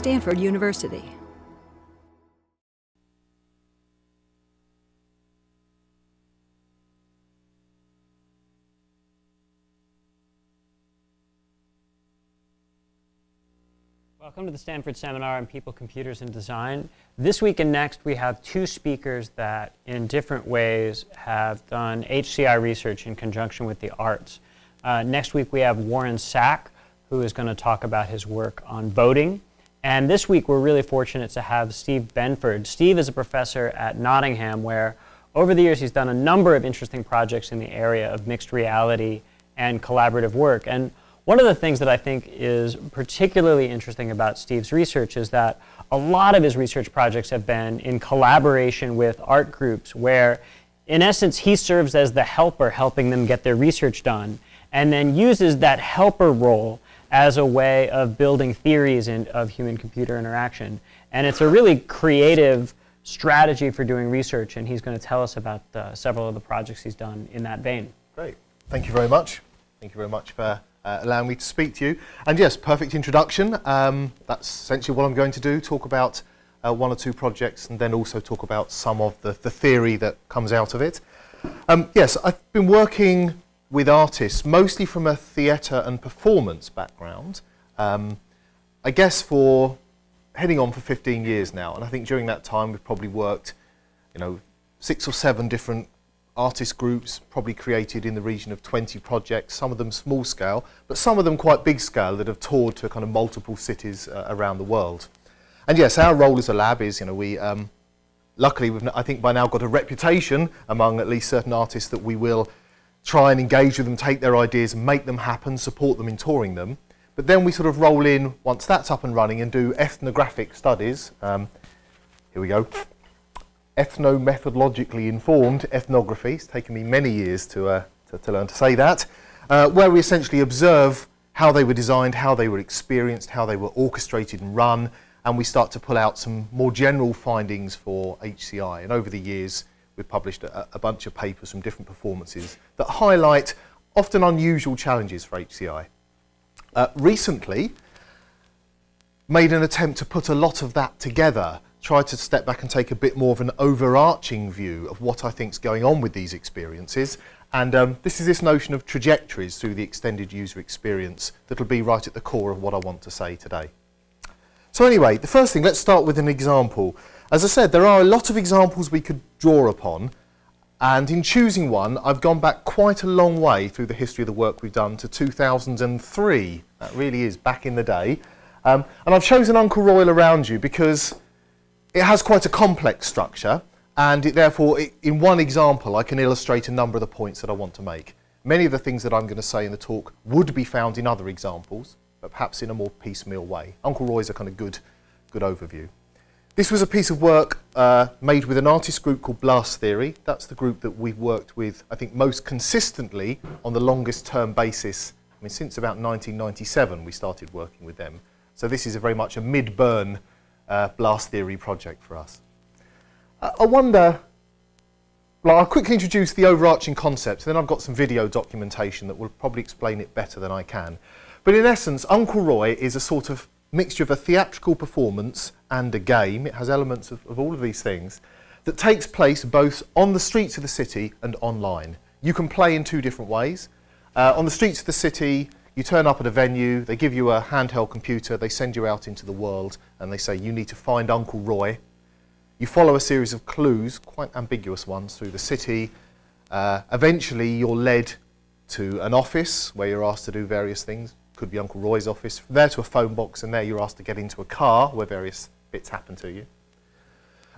Stanford University. Welcome to the Stanford Seminar on People, Computers, and Design. This week and next we have two speakers that in different ways have done HCI research in conjunction with the arts. Next week we have Warren Sack, who is going to talk about his work on voting. And this week we're really fortunate to have Steve Benford. Steve is a professor at Nottingham where over the years he's done a number of interesting projects in the area of mixed reality and collaborative work. And one of the things that I think is particularly interesting about Steve's research is that a lot of his research projects have been in collaboration with art groups where, in essence, he serves as the helper helping them get their research done and then uses that helper role as a way of building theories of human-computer interaction. And it's a really creative strategy for doing research, and he's going to tell us about several of the projects he's done in that vein. Great. Thank you very much. Thank you very much for allowing me to speak to you. And yes, perfect introduction. That's essentially what I'm going to do, talk about one or two projects and then also talk about some of the theory that comes out of it. Yes, I've been working with artists mostly from a theatre and performance background, I guess for heading on for 15 years now. And I think during that time we've probably worked, you know, 6 or 7 different artist groups, probably created in the region of 20 projects, some of them small scale, but some of them quite big scale that have toured to kind of multiple cities around the world. And yes, our role as a lab is, you know, we, luckily, we've, I think by now got a reputation among at least certain artists that we will try and engage with them, take their ideas, make them happen, support them in touring them. But then we sort of roll in, once that's up and running, and do ethnographic studies. Here we go. Ethnomethodologically informed ethnography. It's taken me many years to learn to say that, where we essentially observe how they were designed, how they were experienced, how they were orchestrated and run, and we start to pull out some more general findings for HCI. And over the years, we've published a bunch of papers from different performances that highlight often unusual challenges for HCI. Recently, made an attempt to put a lot of that together, try to step back and take a bit more of an overarching view of what I think is going on with these experiences. And this is this notion of trajectories through the extended user experience that'll be right at the core of what I want to say today. So anyway, the first thing, let's start with an example. As I said, there are a lot of examples we could draw upon, and in choosing one, I've gone back quite a long way through the history of the work we've done to 2003. That really is back in the day. And I've chosen Uncle Roy All Around You because it has quite a complex structure, and it, therefore, in one example, I can illustrate a number of the points that I want to make. Many of the things that I'm going to say in the talk would be found in other examples, but perhaps in a more piecemeal way. Uncle Roy's a kind of good overview. This was a piece of work made with an artist group called Blast Theory. That's the group that we've worked with, I think, most consistently on the longest-term basis. I mean, since about 1997, we started working with them. So this is very much a mid-burn Blast Theory project for us. I wonder, well, I'll quickly introduce the overarching concept, then I've got some video documentation that will probably explain it better than I can. But in essence, Uncle Roy is a sort of mixture of a theatrical performance and a game. It has elements of all of these things that takes place both on the streets of the city and online. You can play in two different ways. On the streets of the city, you turn up at a venue, they give you a handheld computer, they send you out into the world, and they say, you need to find Uncle Roy. You follow a series of clues, quite ambiguous ones, through the city. Eventually, you're led to an office where you're asked to do various things. Could be Uncle Roy's office. From there to a phone box, and there you're asked to get into a car where various bits happen to you.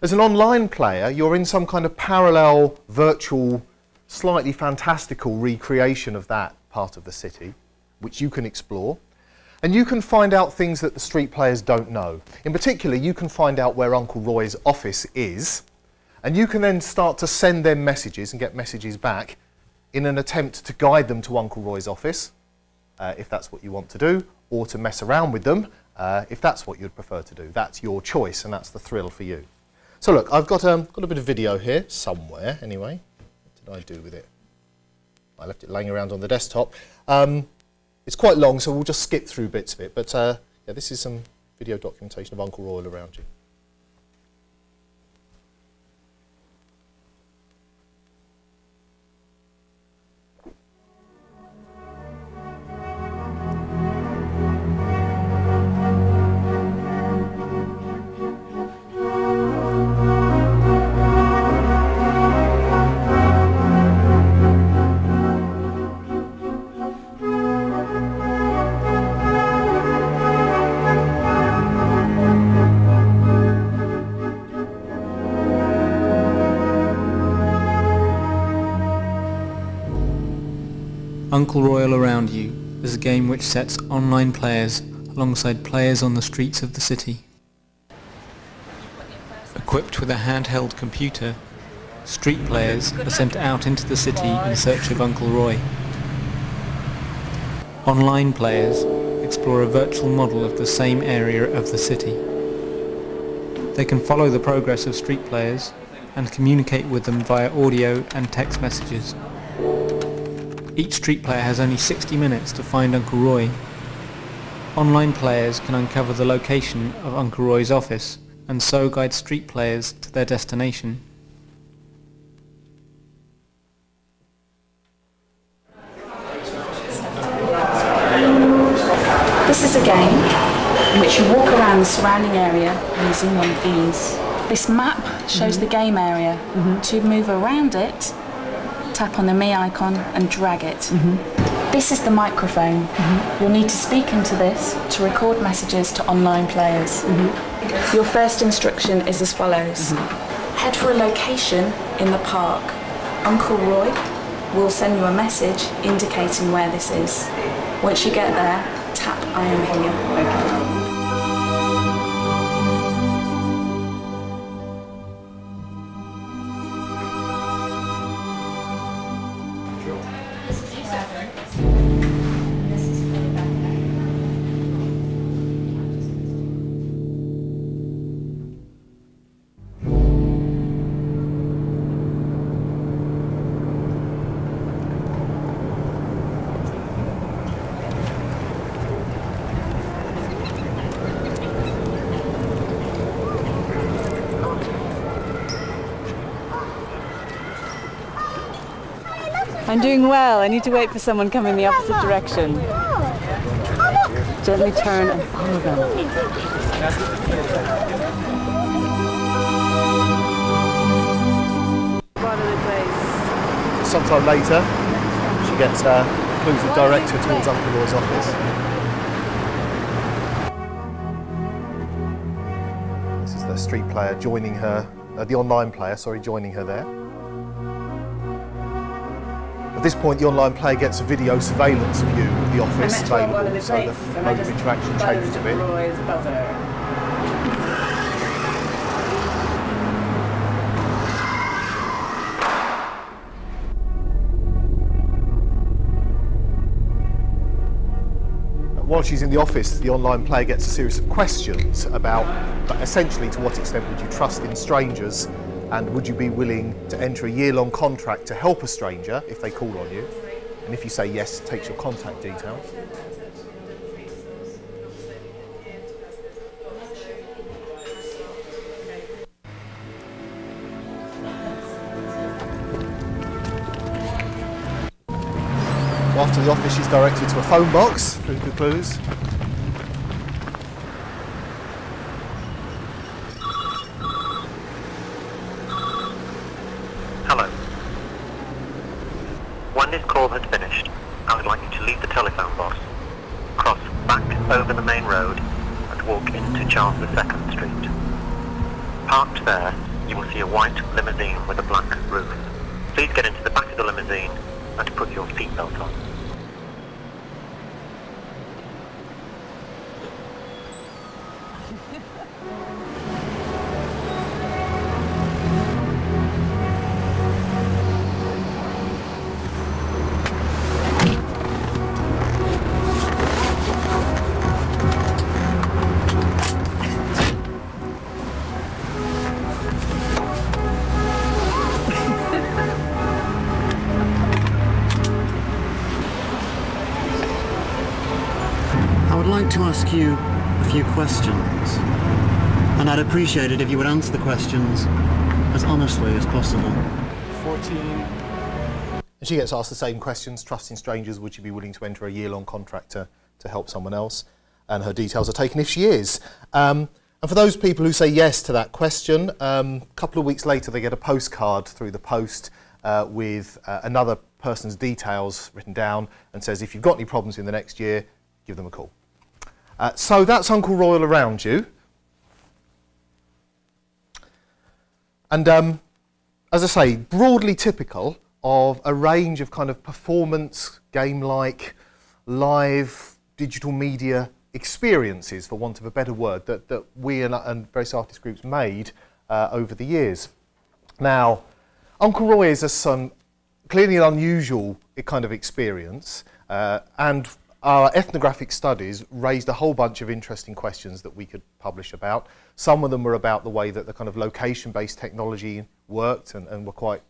As an online player, you're in some kind of parallel, virtual, slightly fantastical recreation of that part of the city, which you can explore, and you can find out things that the street players don't know. In particular, you can find out where Uncle Roy's office is, and you can then start to send them messages and get messages back in an attempt to guide them to Uncle Roy's office, if that's what you want to do, or to mess around with them, if that's what you'd prefer to do. That's your choice, and that's the thrill for you. So look, I've got a bit of video here, somewhere, anyway. What did I do with it? I left it laying around on the desktop. It's quite long, so we'll just skip through bits of it, but yeah, this is some video documentation of Uncle Roy All Around You. Uncle Roy All Around You is a game which sets online players alongside players on the streets of the city. Equipped with a handheld computer, street players are sent out into the city in search of Uncle Roy. Online players explore a virtual model of the same area of the city. They can follow the progress of street players and communicate with them via audio and text messages. Each street player has only 60 minutes to find Uncle Roy. Online players can uncover the location of Uncle Roy's office and so guide street players to their destination. This is a game in which you walk around the surrounding area using one of these. This map shows the game area. To move around it, tap on the me icon and drag it. This is the microphone. You'll need to speak into this to record messages to online players. Your first instruction is as follows. Head for a location in the park. Uncle Roy will send you a message indicating where this is. Once you get there, tap I am here. I'm doing well. I need to wait for someone coming the opposite direction. Gently turn and follow them. Sometime later, she gets clues that direct her towards Uncle Roy's office. This is the street player joining her, the online player, sorry, joining her there. At this point, the online player gets a video surveillance view of the office available, so the mode of interaction changes a bit. While she's in the office, the online player gets a series of questions about, essentially, to what extent would you trust in strangers? And would you be willing to enter a year-long contract to help a stranger if they call on you? And if you say yes, it takes your contact details. After the office, she's directed to a phone box through the clues. To ask you a few questions. And I'd appreciate it if you would answer the questions as honestly as possible. 14. And she gets asked the same questions. Trusting strangers, would you be willing to enter a year-long contract to help someone else? And her details are taken if she is. And for those people who say yes to that question, a couple of weeks later they get a postcard through the post with another person's details written down and says, if you've got any problems in the next year, give them a call. So that's Uncle Roy All Around You. And as I say, broadly typical of a range of kind of performance, game-like, live, digital media experiences, for want of a better word, that we and various artist groups made over the years. Now, Uncle Roy is clearly an unusual kind of experience, and our ethnographic studies raised a whole bunch of interesting questions that we could publish about. Some of them were about the way that the kind of location-based technology worked and were quite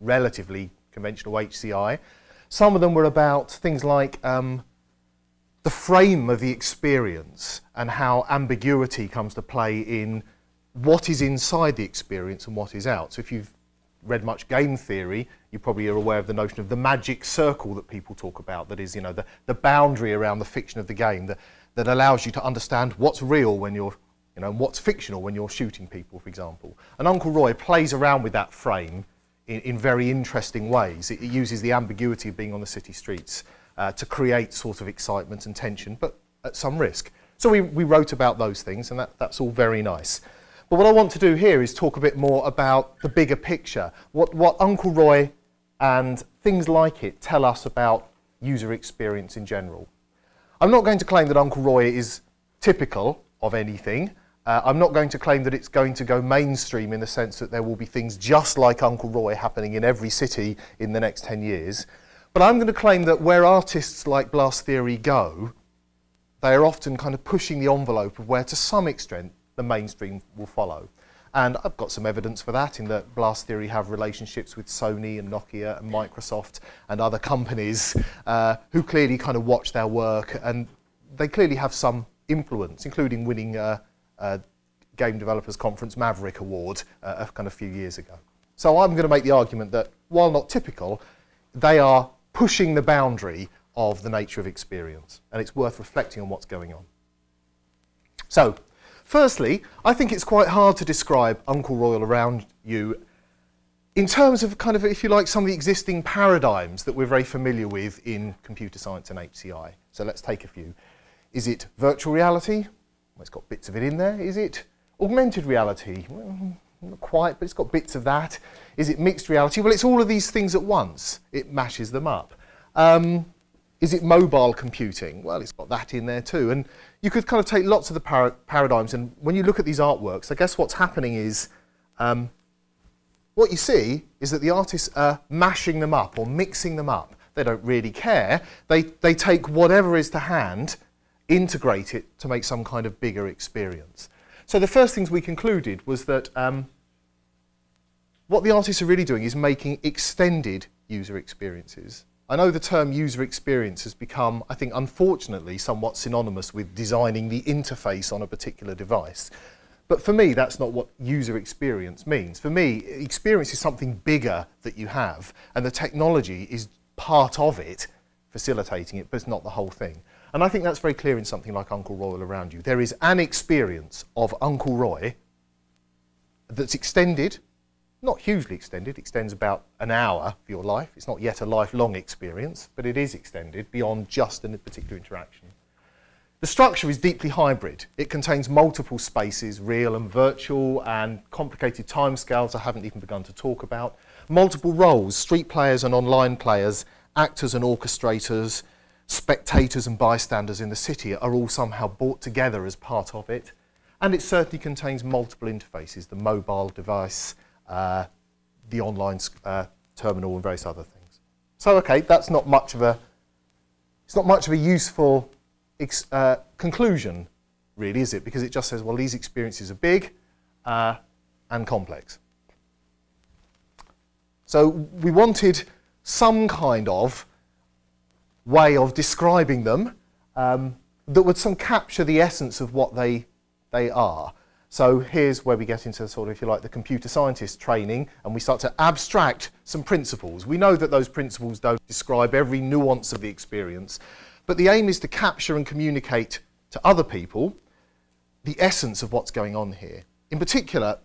relatively conventional HCI. Some of them were about things like the frame of the experience and how ambiguity comes to play in what is inside the experience and what is out. So if you've read much game theory, you probably are aware of the notion of the magic circle that people talk about, that is, you know, the boundary around the fiction of the game that allows you to understand what's real when you're, you know, and what's fictional when you're shooting people, for example. And Uncle Roy plays around with that frame in very interesting ways. It uses the ambiguity of being on the city streets to create sort of excitement and tension, but at some risk. So we wrote about those things, and that's all very nice. But what I want to do here is talk a bit more about the bigger picture, what Uncle Roy and things like it tell us about user experience in general. I'm not going to claim that Uncle Roy is typical of anything. I'm not going to claim that it's going to go mainstream in the sense that there will be things just like Uncle Roy happening in every city in the next 10 years. But I'm going to claim that where artists like Blast Theory go, they are often kind of pushing the envelope of where, to some extent, the mainstream will follow. And I've got some evidence for that, in that Blast Theory have relationships with Sony and Nokia and Microsoft and other companies who clearly kind of watch their work, and they clearly have some influence, including winning a Game Developers Conference Maverick Award a kind of few years ago. So I'm going to make the argument that, while not typical, they are pushing the boundary of the nature of experience, and it's worth reflecting on what's going on. So, firstly, I think it's quite hard to describe Uncle Roy All Around You in terms of kind of, if you like, some of the existing paradigms that we're very familiar with in computer science and HCI. So let's take a few. Is it virtual reality? Well, it's got bits of it in there. Is it augmented reality? Well, not quite, but it's got bits of that. Is it mixed reality? Well, it's all of these things at once. It mashes them up. Is it mobile computing? Well, it's got that in there too. And you could kind of take lots of the paradigms, and when you look at these artworks, I guess what's happening is, what you see is that the artists are mashing them up or mixing them up. They don't really care. They take whatever is to hand, integrate it to make some kind of bigger experience. So the first things we concluded was that what the artists are really doing is making extended user experiences. I know the term user experience has become, I think unfortunately, somewhat synonymous with designing the interface on a particular device. But for me, that's not what user experience means. For me, experience is something bigger that you have, and the technology is part of it, facilitating it, but it's not the whole thing. And I think that's very clear in something like Uncle Roy All Around You. There is an experience of Uncle Roy that's extended, not hugely extended, extends about an hour of your life. It's not yet a lifelong experience, but it is extended beyond just a particular interaction. The structure is deeply hybrid. It contains multiple spaces, real and virtual, and complicated timescales I haven't even begun to talk about. Multiple roles, street players and online players, actors and orchestrators, spectators and bystanders in the city are all somehow brought together as part of it. And it certainly contains multiple interfaces, the mobile device, the online terminal and various other things. So okay, that's not much of a, it's not much of a useful conclusion, really, is it? Because it just says, well, these experiences are big and complex. So we wanted some kind of way of describing them that would capture the essence of what they are. So here's where we get into sort of, if you like, the computer scientist training, and we start to abstract some principles. We know that those principles don't describe every nuance of the experience, but the aim is to capture and communicate to other people the essence of what's going on here. In particular,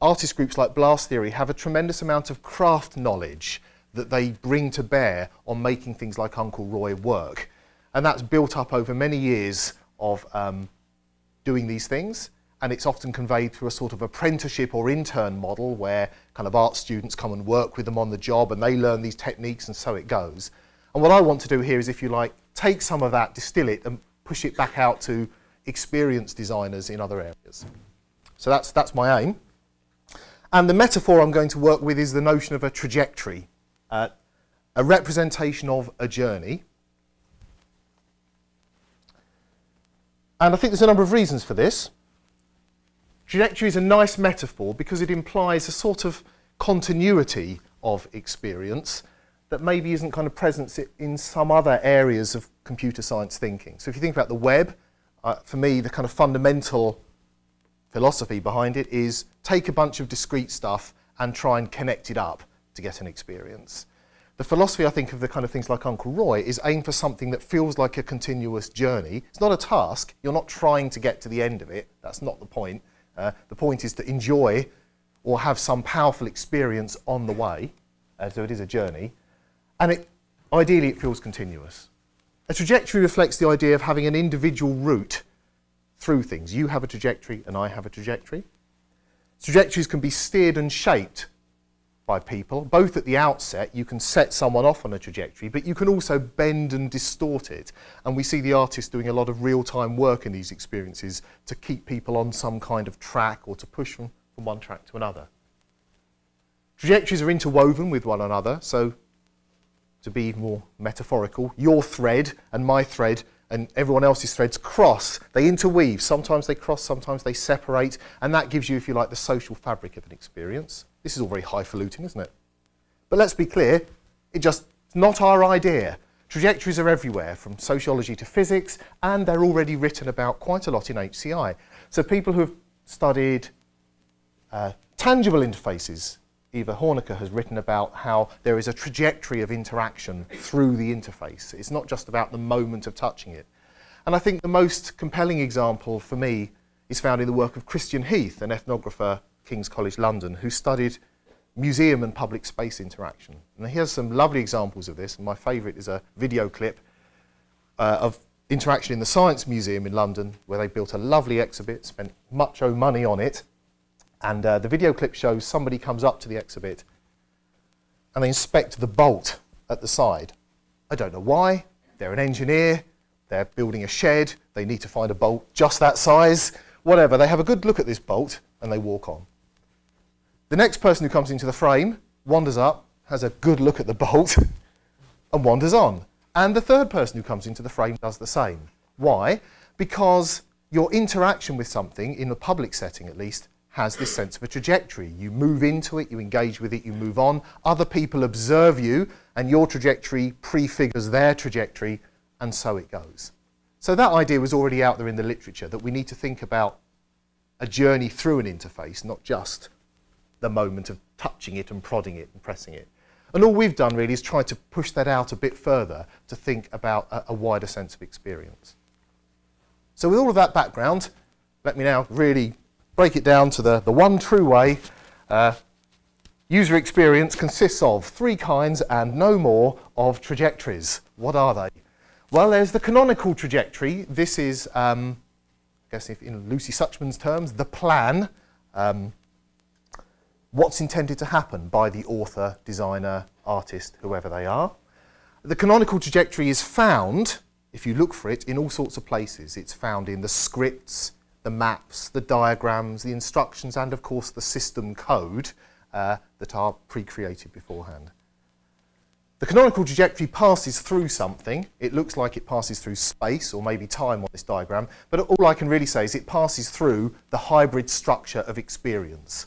artist groups like Blast Theory have a tremendous amount of craft knowledge that they bring to bear on making things like Uncle Roy work. And that's built up over many years of doing these things. And it's often conveyed through a sort of apprenticeship or intern model where kind of art students come and work with them on the job and they learn these techniques, and so it goes. And what I want to do here is, if you like, take some of that, distill it and push it back out to experienced designers in other areas. So that's my aim. And the metaphor I'm going to work with is the notion of a trajectory, a representation of a journey. And I think there's a number of reasons for this. Trajectory is a nice metaphor because it implies a sort of continuity of experience that maybe isn't kind of present in some other areas of computer science thinking. So if you think about the web, for me the kind of fundamental philosophy behind it is take a bunch of discrete stuff and try and connect it up to get an experience. The philosophy, I think, of the kind of things like Uncle Roy is aim for something that feels like a continuous journey. It's not a task. You're not trying to get to the end of it. That's not the point. The point is to enjoy or have some powerful experience on the way, so it is a journey, and ideally it feels continuous. A trajectory reflects the idea of having an individual route through things. You have a trajectory and I have a trajectory. Trajectories can be steered and shaped by people, both at the outset. You can set someone off on a trajectory, but you can also bend and distort it. And we see the artists doing a lot of real-time work in these experiences to keep people on some kind of track or to push them from one track to another. Trajectories are interwoven with one another, so to be more metaphorical, your thread and my thread and everyone else's threads cross. They interweave. Sometimes they cross, sometimes they separate, and that gives you, if you like, the social fabric of an experience. This is all very highfalutin, isn't it? But let's be clear, it's just not our idea. Trajectories are everywhere, from sociology to physics, and they're already written about quite a lot in HCI. So people who have studied tangible interfaces, Eva Hornecker has written about how there is a trajectory of interaction through the interface. It's not just about the moment of touching it. And I think the most compelling example for me is found in the work of Christian Heath, an ethnographer, King's College London, who studied museum and public space interaction. And he has some lovely examples of this, and my favourite is a video clip of interaction in the Science Museum in London, where they built a lovely exhibit, spent much money on it, and the video clip shows somebody comes up to the exhibit and they inspect the bolt at the side. I don't know why. They're an engineer, they're building a shed, they need to find a bolt just that size, whatever. They have a good look at this bolt and they walk on. The next person who comes into the frame wanders up, has a good look at the bolt and wanders on. And the third person who comes into the frame does the same. Why? Because your interaction with something, in the public setting at least, has this sense of a trajectory. You move into it, you engage with it, you move on. Other people observe you, and your trajectory prefigures their trajectory, and so it goes. So that idea was already out there in the literature, that we need to think about a journey through an interface, not just the moment of touching it and prodding it and pressing it. And all we've done really is try to push that out a bit further to think about a wider sense of experience. So with all of that background, let me now really break it down to the one true way. User experience consists of three kinds and no more of trajectories. What are they? Well, there's the canonical trajectory. This is, I guess if in Lucy Suchman's terms, the plan. What's intended to happen by the author, designer, artist, whoever they are. The canonical trajectory is found, if you look for it, in all sorts of places. It's found in the scripts, the maps, the diagrams, the instructions, and of course the system code that are pre-created beforehand. The canonical trajectory passes through something. It looks like it passes through space or maybe time on this diagram, but all I can really say is it passes through the hybrid structure of experience.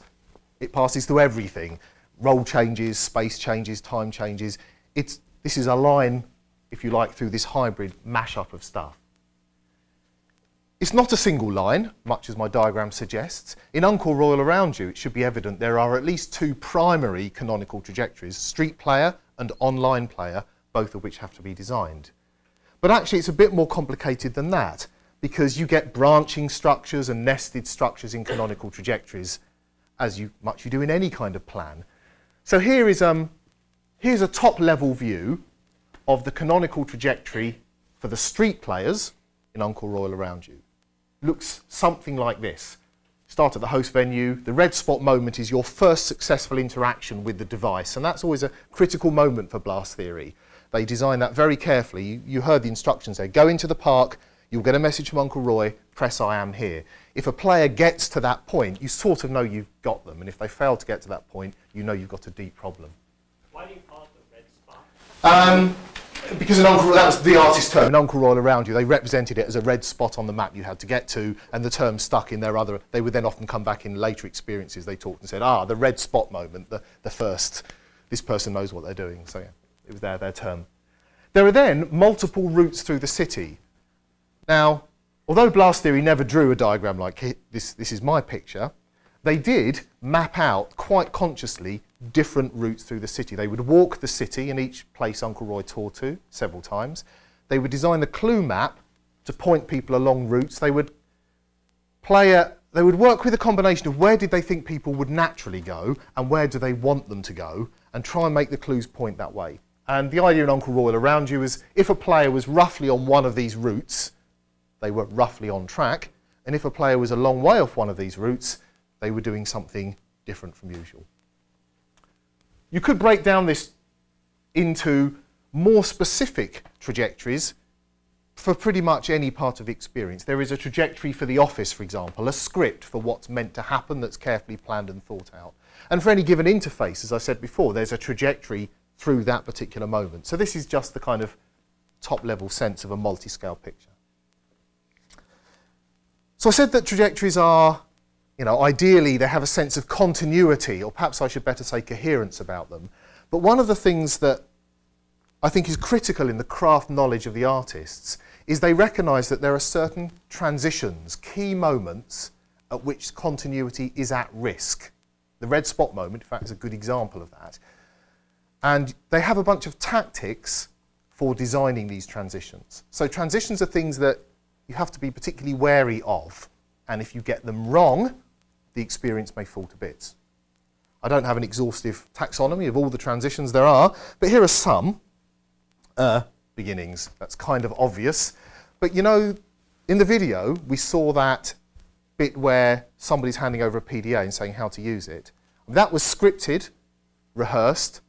It passes through everything. Role changes, space changes, time changes. This is a line, if you like, through this hybrid mashup of stuff. It's not a single line, much as my diagram suggests. In Uncle Roy All Around You, it should be evident there are at least two primary canonical trajectories, street player and online player, both of which have to be designed. But actually it's a bit more complicated than that, because you get branching structures and nested structures in canonical trajectories, as you do in any kind of plan. So here is here's a top-level view of the canonical trajectory for the street players in Uncle Roy All Around You. Looks something like this. Start at the host venue. The red spot moment is your first successful interaction with the device, and that's always a critical moment for Blast Theory. They design that very carefully. You heard the instructions there. Go into the park, you'll get a message from Uncle Roy, press I am here. If a player gets to that point, you sort of know you've got them, and if they fail to get to that point, you know you've got a deep problem. Why do you call it the red spot? Because in Uncle Roy, that was the artist's term. In Uncle Roy All Around You, they represented it as a red spot on the map you had to get to, and the term stuck in their other... They would then often come back in later experiences. They talked and said, ah, the red spot moment, the first. This person knows what they're doing. So yeah, it was their term. There are then multiple routes through the city. Now, although Blast Theory never drew a diagram like this, this is my picture, they did map out, quite consciously, different routes through the city. They would walk the city in each place Uncle Roy toured to several times. They would design a clue map to point people along routes. They would work with a combination of where did they think people would naturally go and where do they want them to go, and try and make the clues point that way. And the idea in Uncle Roy All Around You is if a player was roughly on one of these routes, they were roughly on track, and if a player was a long way off one of these routes, they were doing something different from usual. You could break down this into more specific trajectories for pretty much any part of the experience. There is a trajectory for the office, for example, a script for what's meant to happen that's carefully planned and thought out. And for any given interface, as I said before, there's a trajectory through that particular moment. So this is just the kind of top-level sense of a multi-scale picture. So I said that trajectories are, you know, ideally they have a sense of continuity, or perhaps I should better say coherence about them. But one of the things that I think is critical in the craft knowledge of the artists is they recognise that there are certain transitions, key moments at which continuity is at risk. The red spot moment, in fact, is a good example of that. And they have a bunch of tactics for designing these transitions. So transitions are things that you have to be particularly wary of, and if you get them wrong, the experience may fall to bits. I don't have an exhaustive taxonomy of all the transitions there are, but here are some. Beginnings, that's kind of obvious. But you know, in the video, we saw that bit where somebody's handing over a PDA and saying how to use it. That was scripted, rehearsed,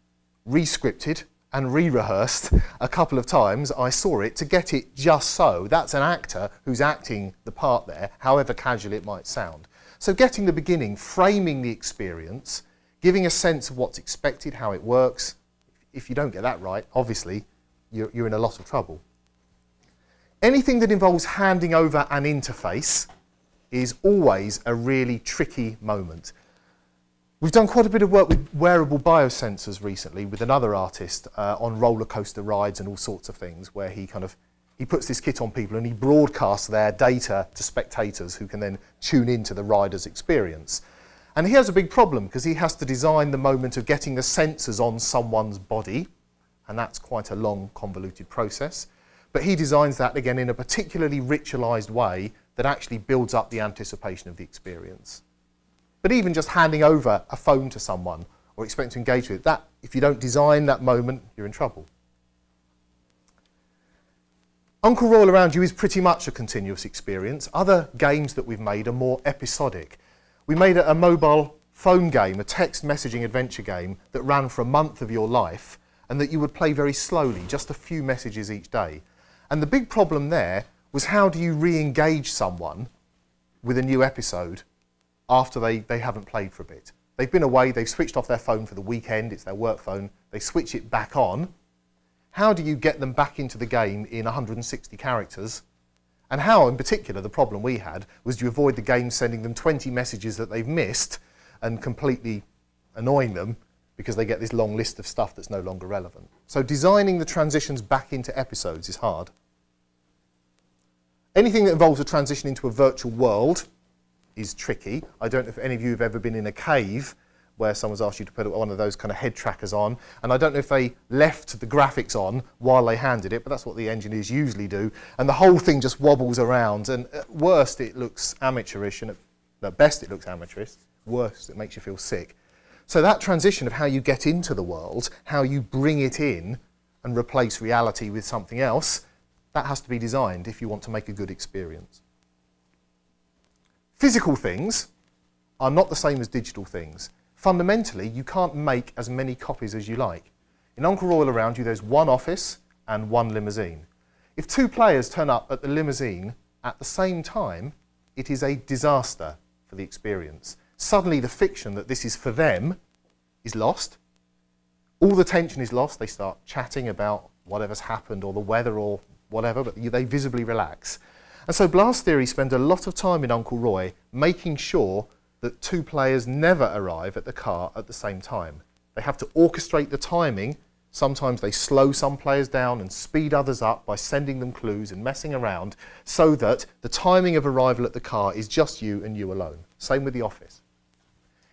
re-scripted, and re-rehearsed a couple of times. I saw it to get it just so. That's an actor who's acting the part there, however casually it might sound. So getting the beginning, framing the experience, giving a sense of what's expected, how it works. If you don't get that right, obviously, you're in a lot of trouble. Anything that involves handing over an interface is always a really tricky moment. We've done quite a bit of work with wearable biosensors recently with another artist on roller coaster rides and all sorts of things, where he puts this kit on people and he broadcasts their data to spectators who can then tune into the rider's experience. And he has a big problem because he has to design the moment of getting the sensors on someone's body, and that's quite a long, convoluted process. But he designs that again in a particularly ritualized way that actually builds up the anticipation of the experience. But even just handing over a phone to someone or expecting to engage with it, that, if you don't design that moment, you're in trouble. Uncle Roy All Around You is pretty much a continuous experience. Other games that we've made are more episodic. We made a mobile phone game, a text messaging adventure game that ran for a month of your life and that you would play very slowly, just a few messages each day. And the big problem there was how do you re-engage someone with a new episode after they haven't played for a bit. They've been away, they've switched off their phone for the weekend, it's their work phone, they switch it back on. How do you get them back into the game in 160 characters? And how, in particular, the problem we had was to avoid the game sending them 20 messages that they've missed and completely annoying them because they get this long list of stuff that's no longer relevant. So designing the transitions back into episodes is hard. Anything that involves a transition into a virtual world is tricky. I don't know if any of you have ever been in a cave where someone's asked you to put one of those kind of head trackers on, and I don't know if they left the graphics on while they handed it, but that's what the engineers usually do, and the whole thing just wobbles around, and at worst it looks amateurish, and at best it looks amateurish, worst it makes you feel sick. So that transition of how you get into the world, how you bring it in and replace reality with something else, that has to be designed if you want to make a good experience. Physical things are not the same as digital things. Fundamentally, you can't make as many copies as you like. In Uncle Roy All Around You, there's one office and one limousine. If two players turn up at the limousine at the same time, it is a disaster for the experience. Suddenly the fiction that this is for them is lost. All the tension is lost. They start chatting about whatever's happened or the weather or whatever, but they visibly relax. And so Blast Theory spend a lot of time in Uncle Roy making sure that two players never arrive at the car at the same time. They have to orchestrate the timing. Sometimes they slow some players down and speed others up by sending them clues and messing around so that the timing of arrival at the car is just you and you alone. Same with the office.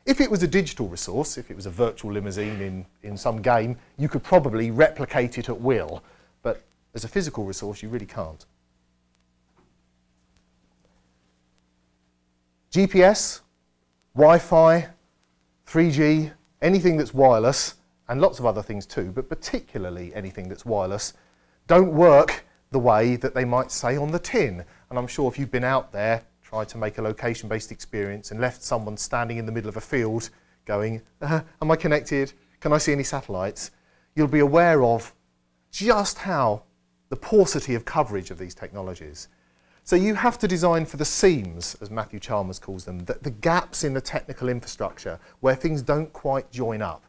If it was a digital resource, if it was a virtual limousine in some game, you could probably replicate it at will. But as a physical resource, you really can't. GPS, Wi-Fi, 3G, anything that's wireless, and lots of other things too, but particularly anything that's wireless, don't work the way that they might say on the tin. And I'm sure if you've been out there, tried to make a location-based experience and left someone standing in the middle of a field going, am I connected? Can I see any satellites? You'll be aware of just how the paucity of coverage of these technologies. So you have to design for the seams, as Matthew Chalmers calls them, the gaps in the technical infrastructure where things don't quite join up.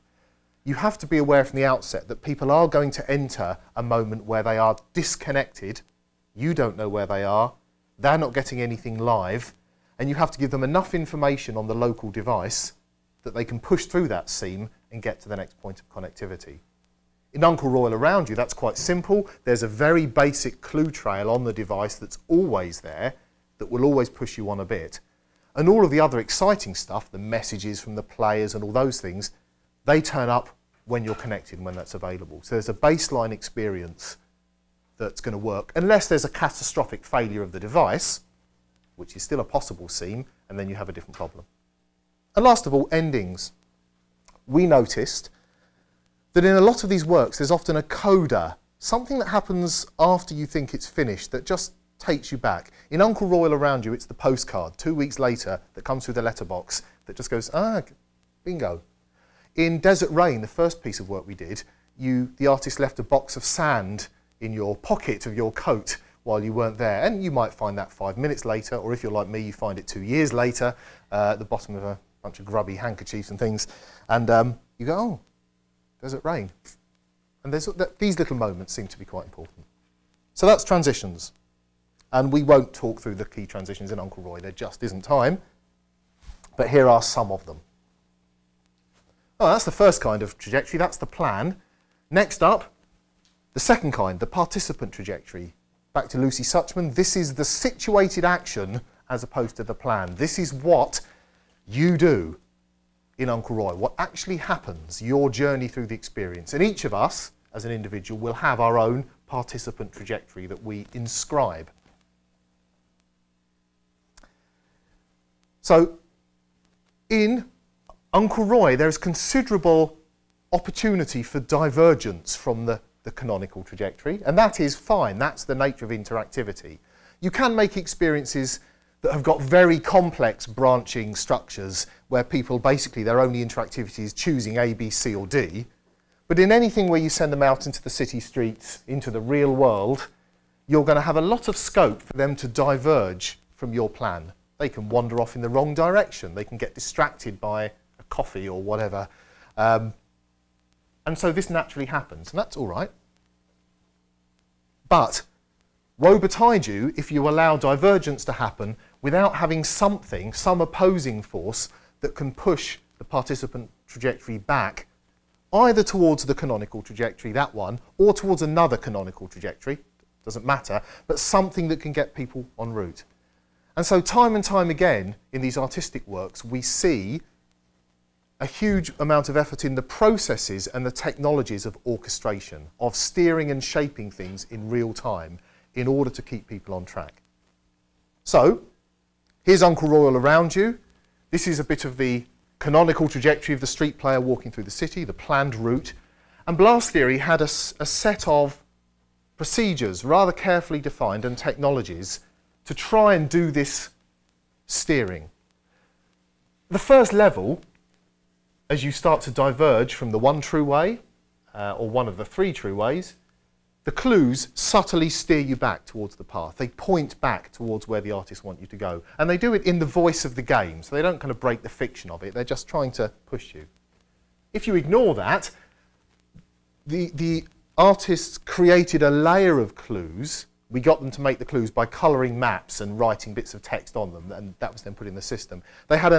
You have to be aware from the outset that people are going to enter a moment where they are disconnected, you don't know where they are, they're not getting anything live, and you have to give them enough information on the local device that they can push through that seam and get to the next point of connectivity. In Uncle Roy All Around You, that's quite simple. There's a very basic clue trail on the device that's always there, that will always push you on a bit. And all of the other exciting stuff, the messages from the players and all those things, they turn up when you're connected and when that's available. So there's a baseline experience that's going to work, unless there's a catastrophic failure of the device, which is still a possible seam, and then you have a different problem. And last of all, endings. We noticed that in a lot of these works there's often a coda, something that happens after you think it's finished that just takes you back. In Uncle Roy All Around You, it's the postcard 2 weeks later that comes through the letterbox that just goes, ah, bingo. In Desert Rain, the first piece of work we did, the artist left a box of sand in your pocket of your coat while you weren't there, and you might find that 5 minutes later, or if you're like me, you find it 2 years later at the bottom of a bunch of grubby handkerchiefs and things, and you go, oh, Desert Rain. And these little moments seem to be quite important. So that's transitions. And we won't talk through the key transitions in Uncle Roy, there just isn't time. But here are some of them. Oh, that's the first kind of trajectory, that's the plan. Next up, the second kind, the participant trajectory. Back to Lucy Suchman, this is the situated action as opposed to the plan. This is what you do in Uncle Roy, what actually happens, your journey through the experience. And each of us, as an individual, will have our own participant trajectory that we inscribe. So, in Uncle Roy, there is considerable opportunity for divergence from the canonical trajectory, and that is fine, that's the nature of interactivity. You can make experiences that have got very complex branching structures where people basically their only interactivity is choosing A, B, C or D. But in anything where you send them out into the city streets, into the real world, you're going to have a lot of scope for them to diverge from your plan. They can wander off in the wrong direction, they can get distracted by a coffee or whatever. And so this naturally happens, and that's all right. But woe betide you if you allow divergence to happen without having something, some opposing force, that can push the participant trajectory back either towards the canonical trajectory, that one, or towards another canonical trajectory, doesn't matter, but something that can get people en route. And so time and time again in these artistic works, we see a huge amount of effort in the processes and the technologies of orchestration, of steering and shaping things in real time in order to keep people on track. So here's Uncle Roy All Around You. This is a bit of the canonical trajectory of the street player walking through the city, the planned route. And Blast Theory had a set of procedures, rather carefully defined, and technologies to try and do this steering. The first level, as you start to diverge from the one true way, or one of the three true ways, the clues subtly steer you back towards the path. They point back towards where the artists want you to go. And they do it in the voice of the game, so they don't kind of break the fiction of it. They're just trying to push you. If you ignore that, the artists created a layer of clues. We got them to make the clues by colouring maps and writing bits of text on them, and that was then put in the system. They had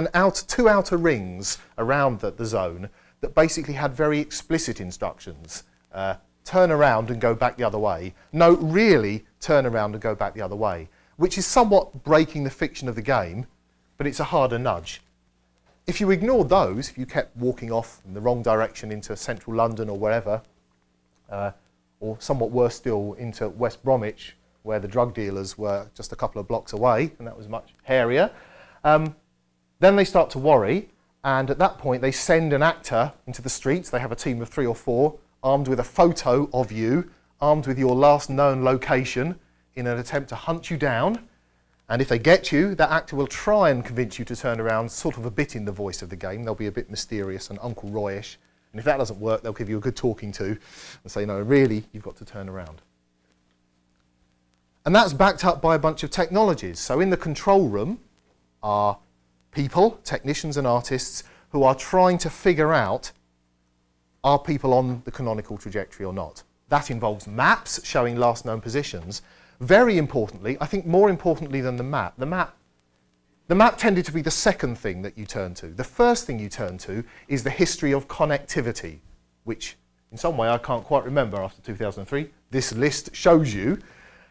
two outer rings around the zone that basically had very explicit instructions. Turn around and go back the other way. No, really, turn around and go back the other way, which is somewhat breaking the fiction of the game, but it's a harder nudge. If you ignored those, if you kept walking off in the wrong direction into central London or wherever, or somewhat worse still, into West Bromwich, where the drug dealers were just a couple of blocks away, and that was much hairier. Then they start to worry, and at that point they send an actor into the streets. They have a team of 3 or 4, armed with a photo of you, armed with your last known location, in an attempt to hunt you down. And if they get you, that actor will try and convince you to turn around, sort of a bit in the voice of the game. They'll be a bit mysterious and Uncle Roy-ish. And if that doesn't work, they'll give you a good talking to and say, no, really, you've got to turn around. And that's backed up by a bunch of technologies. So in the control room are people, technicians and artists, who are trying to figure out, are people on the canonical trajectory or not? That involves maps showing last known positions. Very importantly, I think more importantly than the map tended to be the second thing that you turn to. The first thing you turn to is the history of connectivity, which in some way I can't quite remember after 2003. This list shows you.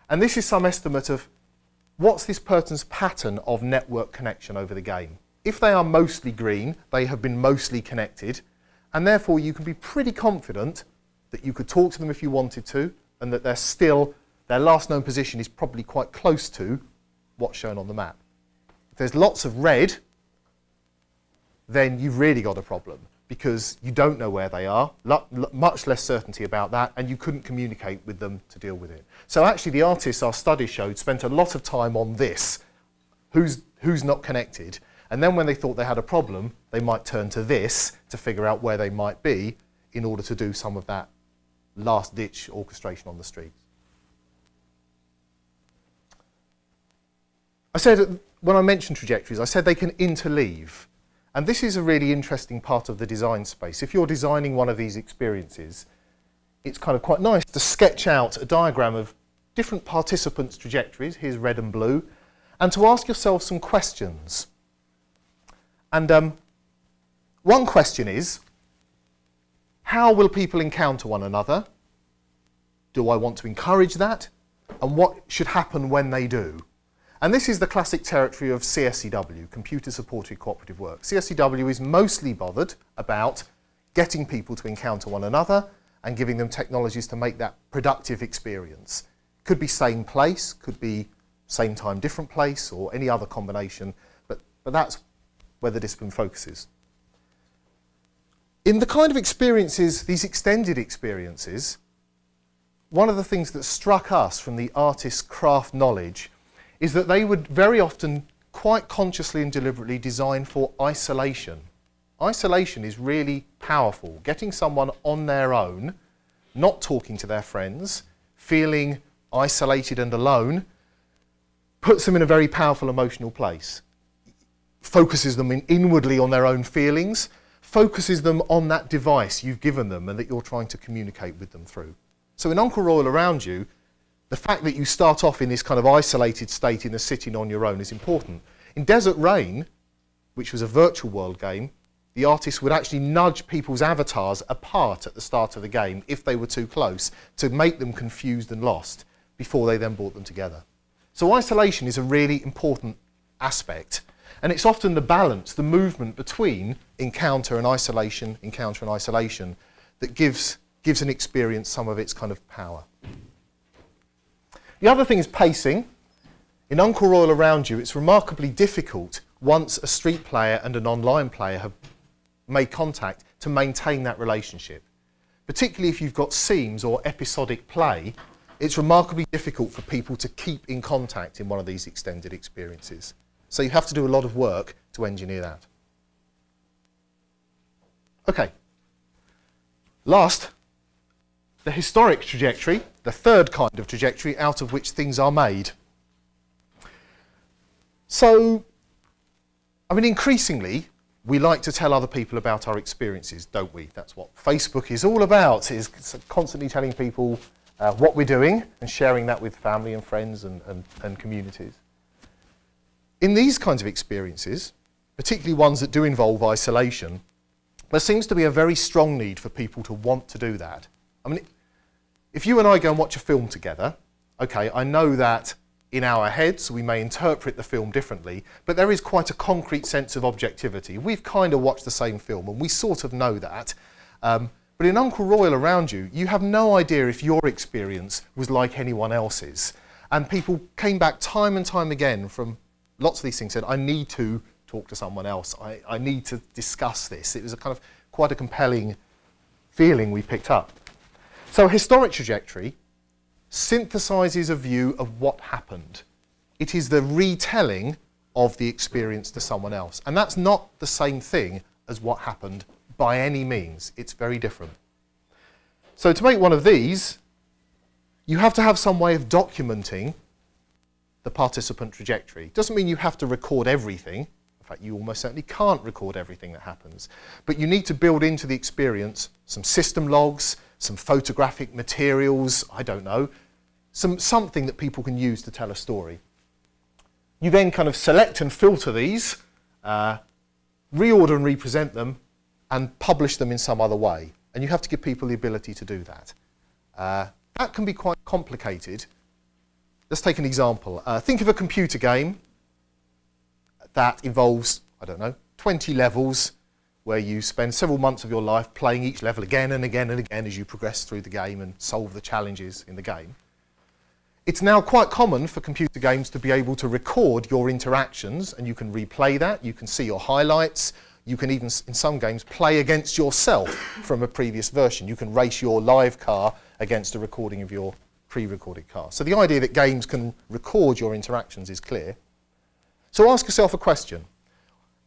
And this is some estimate of what's this person's pattern of network connection over the game. If they are mostly green, they have been mostly connected. And therefore, you can be pretty confident that you could talk to them if you wanted to, and that they're still, their last known position is probably quite close to what's shown on the map. If there's lots of red, then you've really got a problem, because you don't know where they are, much less certainty about that, and you couldn't communicate with them to deal with it. So actually the artists, our study showed, spent a lot of time on this, who's not connected, and then when they thought they had a problem, they might turn to this to figure out where they might be in order to do some of that last-ditch orchestration on the streets. I said, when I mentioned trajectories, I said they can interleave. And this is a really interesting part of the design space. If you're designing one of these experiences, it's kind of quite nice to sketch out a diagram of different participants' trajectories, here's red and blue, and to ask yourself some questions. And one question is, how will people encounter one another? Do I want to encourage that? And what should happen when they do? And this is the classic territory of CSCW, computer-supported cooperative work. CSCW is mostly bothered about getting people to encounter one another and giving them technologies to make that productive experience. Could be same place, could be same time, different place, or any other combination, but that's where the discipline focuses. In the kind of experiences, these extended experiences, one of the things that struck us from the artist's craft knowledge is that they would very often quite consciously and deliberately design for isolation. Isolation is really powerful. Getting someone on their own, not talking to their friends, feeling isolated and alone, puts them in a very powerful emotional place. Focuses them inwardly on their own feelings, focuses them on that device you've given them and that you're trying to communicate with them through. So in Uncle Roy All Around You, the fact that you start off in this kind of isolated state in the city and on your own is important. In Desert Rain, which was a virtual world game, the artist would actually nudge people's avatars apart at the start of the game if they were too close to make them confused and lost. before they then brought them together. So isolation is a really important aspect, and it's often the balance, the movement between encounter and isolation, that gives an experience some of its kind of power. The other thing is pacing. In Uncle Roy All Around You, it's remarkably difficult once a street player and an online player have made contact to maintain that relationship. Particularly if you've got seams or episodic play, it's remarkably difficult for people to keep in contact in one of these extended experiences. So you have to do a lot of work to engineer that. Okay. Last, the historic trajectory, the third kind of trajectory out of which things are made. So, I mean, increasingly, we like to tell other people about our experiences, don't we? That's what Facebook is all about, is constantly telling people what we're doing and sharing that with family and friends and communities. In these kinds of experiences, particularly ones that do involve isolation, there seems to be a very strong need for people to want to do that. I mean, if you and I go and watch a film together, okay, I know that in our heads we may interpret the film differently, but there is quite a concrete sense of objectivity. We've kind of watched the same film and we sort of know that. But in Uncle Roy All Around You, you have no idea if your experience was like anyone else's. And people came back time and time again from lots of these things, said, I need to talk to someone else. I need to discuss this. It was a kind of quite a compelling feeling we picked up. So a historic trajectory synthesizes a view of what happened. It is the retelling of the experience to someone else. And that's not the same thing as what happened by any means. It's very different. So to make one of these, you have to have some way of documenting the participant trajectory. Doesn't mean you have to record everything. In fact, you almost certainly can't record everything that happens. But you need to build into the experience some system logs, some photographic materials, I don't know, something that people can use to tell a story. You then kind of select and filter these, reorder and represent them, and publish them in some other way. And you have to give people the ability to do that. That can be quite complicated. Let's take an example. Think of a computer game that involves, I don't know, 20 levels where you spend several months of your life playing each level again and again and again as you progress through the game and solve the challenges in the game. It's now quite common for computer games to be able to record your interactions, and you can replay that, you can see your highlights, you can even, in some games, play against yourself from a previous version. You can race your live car against a recording of your pre-recorded car. So the idea that games can record your interactions is clear. So ask yourself a question.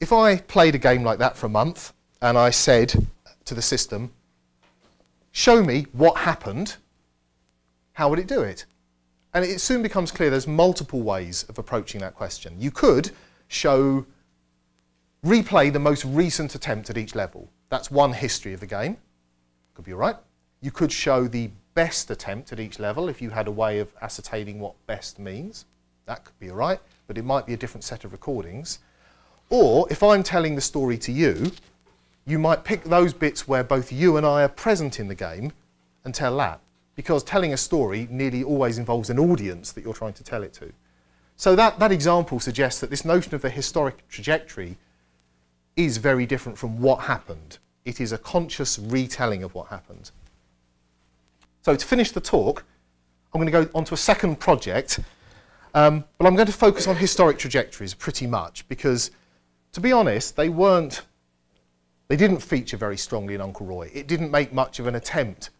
If I played a game like that for a month and I said to the system, show me what happened, how would it do it? And it soon becomes clear there's multiple ways of approaching that question. You could replay the most recent attempt at each level. That's one history of the game. Could be all right. You could show the best attempt at each level if you had a way of ascertaining what best means. That could be all right, but it might be a different set of recordings. Or, if I'm telling the story to you, you might pick those bits where both you and I are present in the game and tell that, because telling a story nearly always involves an audience that you're trying to tell it to. So that example suggests that this notion of the historic trajectory is very different from what happened. It is a conscious retelling of what happened. So to finish the talk, I'm going to go on to a second project, but I'm going to focus on historic trajectories pretty much, because to be honest, they didn't feature very strongly in Uncle Roy. It didn't make much of an attempt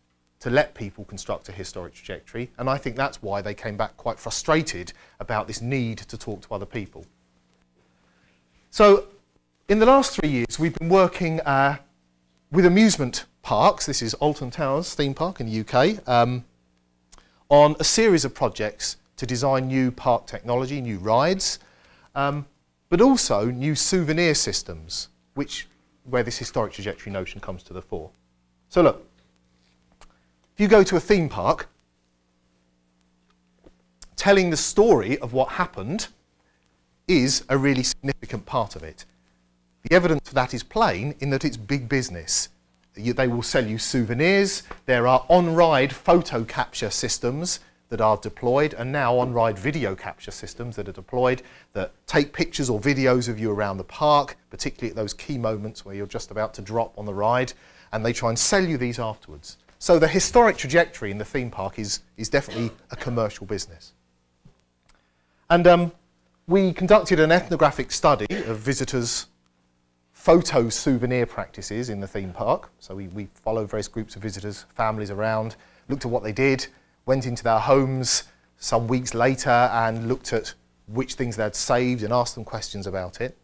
to let people construct a historic trajectory, and I think that's why they came back quite frustrated about this need to talk to other people. So in the last 3 years, we've been working with amusement parks. This is Alton Towers theme park in the UK, on a series of projects to design new park technology, new rides, but also new souvenir systems, where this historic trajectory notion comes to the fore. So look, if you go to a theme park, telling the story of what happened is a really significant part of it. The evidence for that is plain in that it's big business. They will sell you souvenirs. There are on-ride photo capture systems that are deployed, and now on-ride video capture systems that are deployed that take pictures or videos of you around the park, particularly at those key moments where you're just about to drop on the ride, and they try and sell you these afterwards. So the historic trajectory in the theme park is definitely a commercial business. And we conducted an ethnographic study of visitors' photo souvenir practices in the theme park. So we followed various groups of visitors, families around, looked at what they did, went into their homes some weeks later and looked at which things they'd saved and asked them questions about it.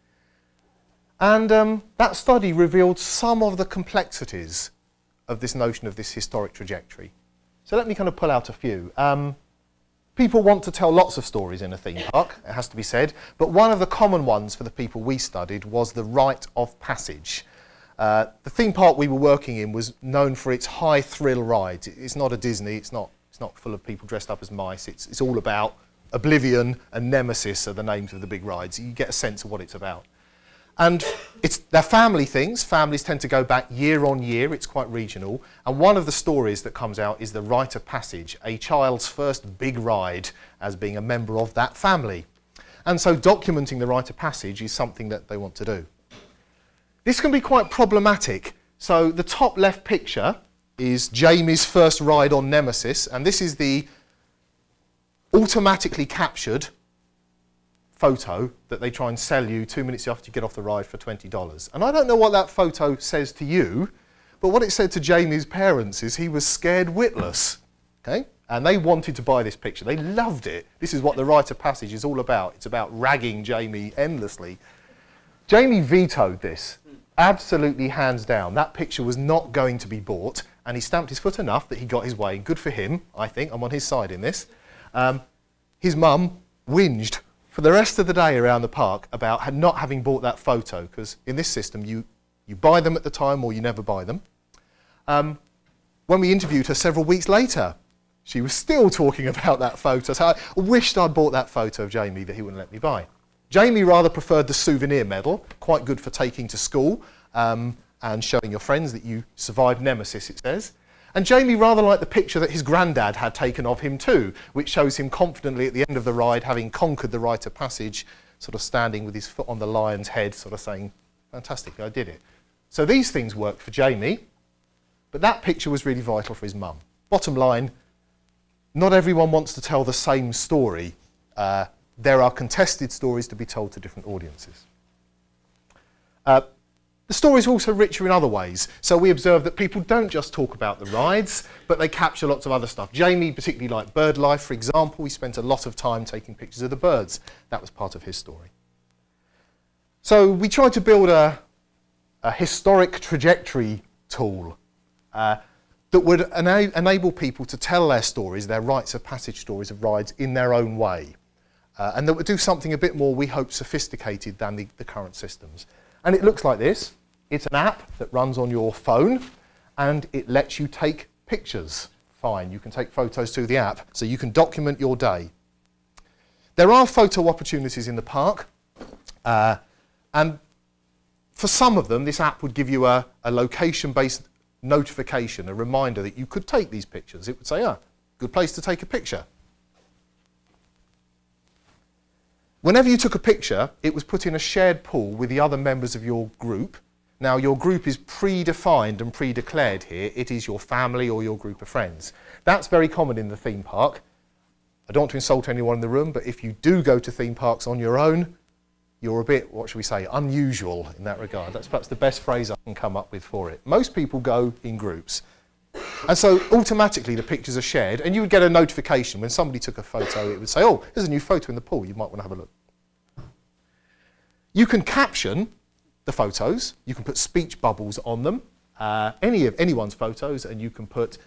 And that study revealed some of the complexities of this notion of this historic trajectory. So let me kind of pull out a few. People want to tell lots of stories in a theme park, it has to be said, but one of the common ones for the people we studied was the rite of passage. The theme park we were working in was known for its high thrill rides. It's not a Disney, it's not full of people dressed up as mice, it's all about Oblivion and Nemesis are the names of the big rides. You get a sense of what it's about. And they're family things. Families tend to go back year on year. It's quite regional. And one of the stories that comes out is the rite of passage, a child's first big ride as being a member of that family. And so documenting the rite of passage is something that they want to do. This can be quite problematic. So the top left picture is Jamie's first ride on Nemesis. And this is the automatically captured photo that they try and sell you 2 minutes after you get off the ride for $20. And I don't know what that photo says to you, but what it said to Jamie's parents is he was scared witless. Okay? And they wanted to buy this picture. They loved it. This is what the rite of passage is all about. It's about ragging Jamie endlessly. Jamie vetoed this, absolutely hands down. That picture was not going to be bought, and he stamped his foot enough that he got his way. Good for him, I think. I'm on his side in this. His mum whinged for the rest of the day around the park about not having bought that photo, because in this system you buy them at the time or you never buy them. When we interviewed her several weeks later, she was still talking about that photo. So I wished I'd bought that photo of Jamie that he wouldn't let me buy. Jamie rather preferred the souvenir medal, quite good for taking to school and showing your friends that you survived Nemesis, it says. And Jamie rather liked the picture that his granddad had taken of him too, which shows him confidently at the end of the ride, having conquered the rite of passage, sort of standing with his foot on the lion's head, sort of saying, fantastic, I did it. So these things worked for Jamie, but that picture was really vital for his mum. Bottom line, not everyone wants to tell the same story. There are contested stories to be told to different audiences. The stories are also richer in other ways. So we observe that people don't just talk about the rides, but they capture lots of other stuff. Jamie particularly liked bird life, for example. He spent a lot of time taking pictures of the birds. That was part of his story. So we tried to build a historic trajectory tool that would enable people to tell their stories, their rites of passage stories of rides in their own way. And that would do something a bit more, we hope, sophisticated than the current systems. And it looks like this. It's an app that runs on your phone and it lets you take pictures. Fine, you can take photos through the app so you can document your day. There are photo opportunities in the park and for some of them this app would give you a location-based notification, a reminder that you could take these pictures. It would say, ah, good place to take a picture. Whenever you took a picture, it was put in a shared pool with the other members of your group. Now, your group is predefined and pre-declared here. It is your family or your group of friends. That's very common in the theme park. I don't want to insult anyone in the room, but if you do go to theme parks on your own, you're a bit, what should we say, unusual in that regard. That's perhaps the best phrase I can come up with for it. Most people go in groups. And so automatically the pictures are shared and you would get a notification when somebody took a photo. It would say, oh, there's a new photo in the pool, you might want to have a look. You can caption the photos, you can put speech bubbles on them, anyone's photos, and you can put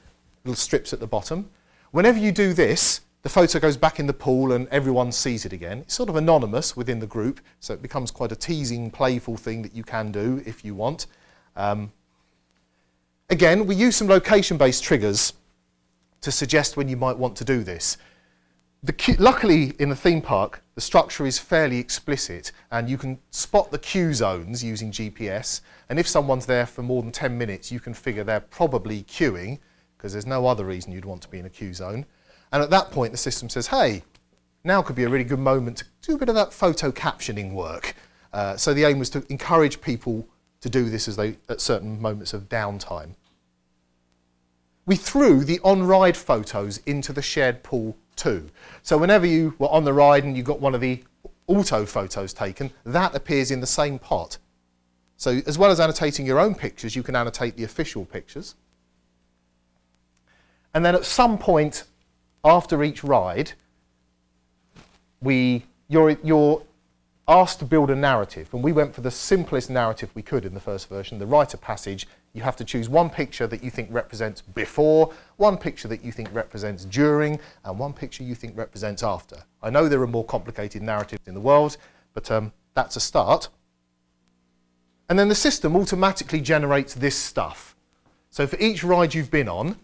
little strips at the bottom. Whenever you do this, the photo goes back in the pool and everyone sees it again. It's sort of anonymous within the group, so it becomes quite a teasing, playful thing that you can do if you want. Again, we use some location-based triggers to suggest when you might want to do this. Luckily, in the theme park, the structure is fairly explicit and you can spot the cue zones using GPS, and if someone's there for more than 10 minutes, you can figure they're probably queuing, because there's no other reason you'd want to be in a queue zone. And at that point, the system says, hey, now could be a really good moment to do a bit of that photo captioning work. So the aim was to encourage people to do this as they, at certain moments of downtime. We threw the on-ride photos into the shared pool too. So whenever you were on the ride and you got one of the auto photos taken, that appears in the same pot. So as well as annotating your own pictures, you can annotate the official pictures. And then at some point after each ride, you're asked to build a narrative, and we went for the simplest narrative we could in the first version, the rite of passage. You have to choose one picture that you think represents before, one picture that you think represents during, and one picture you think represents after. I know there are more complicated narratives in the world, but that's a start. And then the system automatically generates this stuff. So for each ride you've been on,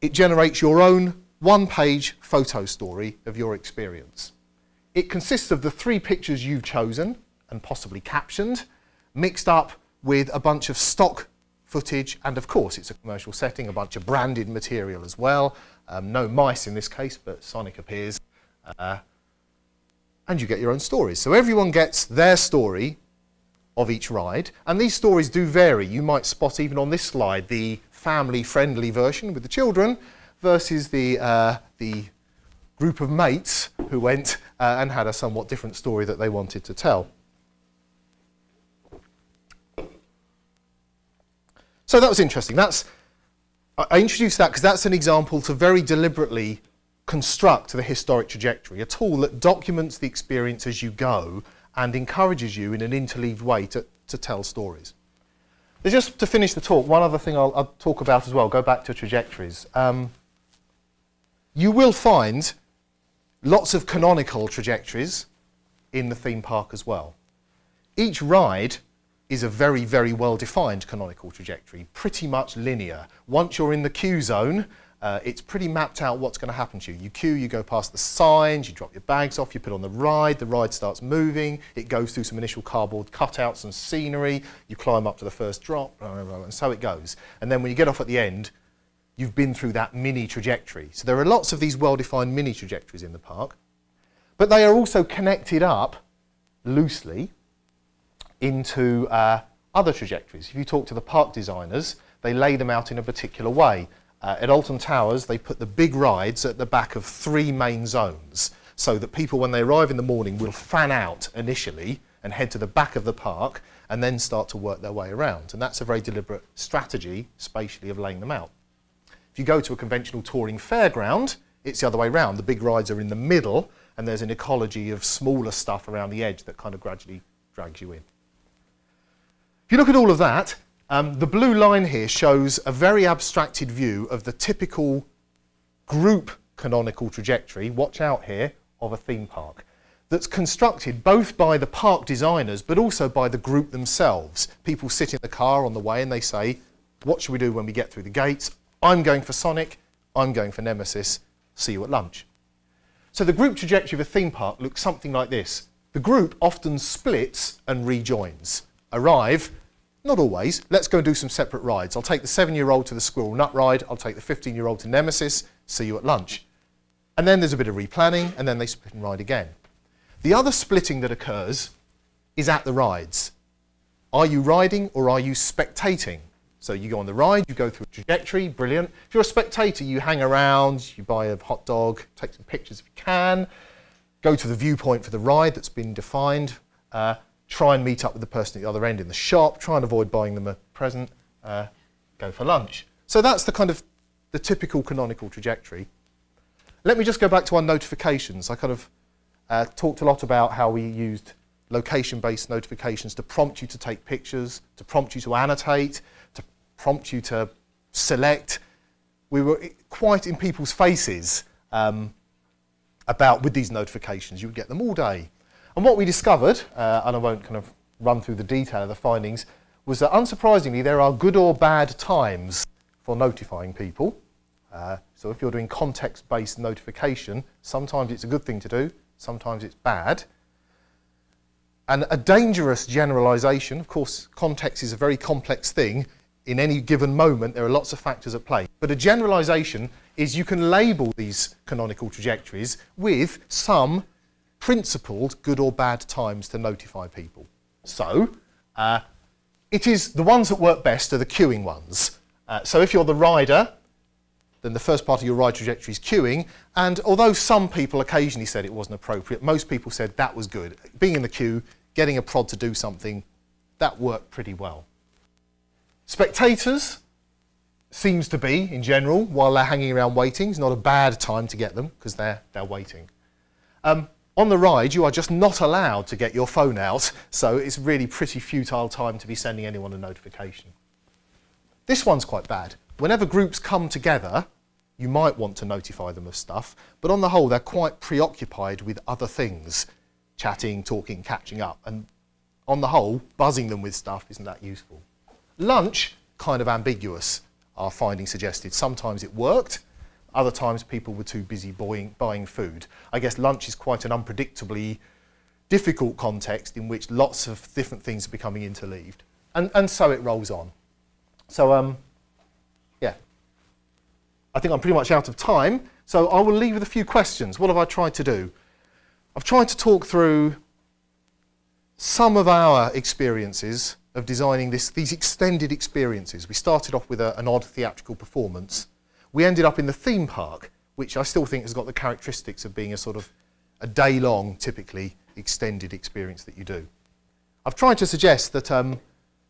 it generates your own one-page photo story of your experience. It consists of the three pictures you've chosen, and possibly captioned, mixed up with a bunch of stock footage, and of course it's a commercial setting, a bunch of branded material as well. No mice in this case, but Sonic appears. And you get your own stories. So everyone gets their story of each ride, and these stories do vary. You might spot even on this slide the family-friendly version with the children versus the group of mates who went and had a somewhat different story that they wanted to tell. So that was interesting. I introduced that because that's an example to very deliberately construct the historic trajectory, a tool that documents the experience as you go and encourages you in an interleaved way to tell stories. There's just to finish the talk, one other thing I'll talk about as well, go back to trajectories. You will find lots of canonical trajectories in the theme park as well. Each ride is a very, very well-defined canonical trajectory, pretty much linear. Once you're in the queue zone, it's pretty mapped out what's going to happen to you. You queue, you go past the signs, you drop your bags off, you put on the ride starts moving, it goes through some initial cardboard cutouts and scenery, you climb up to the first drop, blah, blah, blah, and so it goes. And then when you get off at the end, you've been through that mini trajectory. So there are lots of these well-defined mini trajectories in the park, but they are also connected up loosely into other trajectories. If you talk to the park designers, they lay them out in a particular way. At Alton Towers, they put the big rides at the back of three main zones, so that people, when they arrive in the morning, will fan out initially and head to the back of the park and then start to work their way around. And that's a very deliberate strategy, spatially, of laying them out. If you go to a conventional touring fairground, it's the other way around. The big rides are in the middle, and there's an ecology of smaller stuff around the edge that kind of gradually drags you in. If you look at all of that, the blue line here shows a very abstracted view of the typical group canonical trajectory, watch out here, of a theme park, that's constructed both by the park designers but also by the group themselves. People sit in the car on the way and they say, what should we do when we get through the gates? I'm going for Sonic, I'm going for Nemesis, see you at lunch. So the group trajectory of a theme park looks something like this. The group often splits and rejoins. Arrive, not always, let's go and do some separate rides. I'll take the 7-year-old to the Squirrel Nut ride, I'll take the 15-year-old to Nemesis, see you at lunch. And then there's a bit of replanning, and then they split and ride again. The other splitting that occurs is at the rides. Are you riding or are you spectating? So you go on the ride, you go through a trajectory, brilliant. If you're a spectator, you hang around, you buy a hot dog, take some pictures if you can, go to the viewpoint for the ride that's been defined, try and meet up with the person at the other end in the shop, try and avoid buying them a present, go for lunch. So that's the kind of the typical canonical trajectory. Let me just go back to our notifications. I kind of talked a lot about how we used location-based notifications to prompt you to take pictures, to prompt you to annotate, to prompt you to select. We were quite in people's faces with these notifications. You would get them all day. And what we discovered, and I won't kind of run through the detail of the findings, was that unsurprisingly there are good or bad times for notifying people. So if you're doing context-based notification, sometimes it's a good thing to do, sometimes it's bad. And a dangerous generalization, of course context is a very complex thing, in any given moment, there are lots of factors at play. But a generalization is you can label these canonical trajectories with some principled good or bad times to notify people. So it is the ones that work best are the queuing ones. So if you're the rider, then the first part of your ride trajectory is queuing. And although some people occasionally said it wasn't appropriate, most people said that was good. Being in the queue, getting a prod to do something, that worked pretty well. Spectators seems to be, in general, while they're hanging around waiting, it's not a bad time to get them because they're waiting. On the ride, you are just not allowed to get your phone out, so it's really pretty futile time to be sending anyone a notification. This one's quite bad. Whenever groups come together, you might want to notify them of stuff, but on the whole, they're quite preoccupied with other things, chatting, talking, catching up, and on the whole, buzzing them with stuff isn't that useful. Lunch, kind of ambiguous, our findings suggested. Sometimes it worked, other times people were too busy buying food. I guess lunch is quite an unpredictably difficult context in which lots of different things are becoming interleaved. And so it rolls on. So, yeah, I think I'm pretty much out of time, so I will leave with a few questions. What have I tried to do? I've tried to talk through some of our experiences of designing these extended experiences. We started off with an odd theatrical performance. We ended up in the theme park, which I still think has got the characteristics of being a sort of a day-long, typically, extended experience that you do. I've tried to suggest that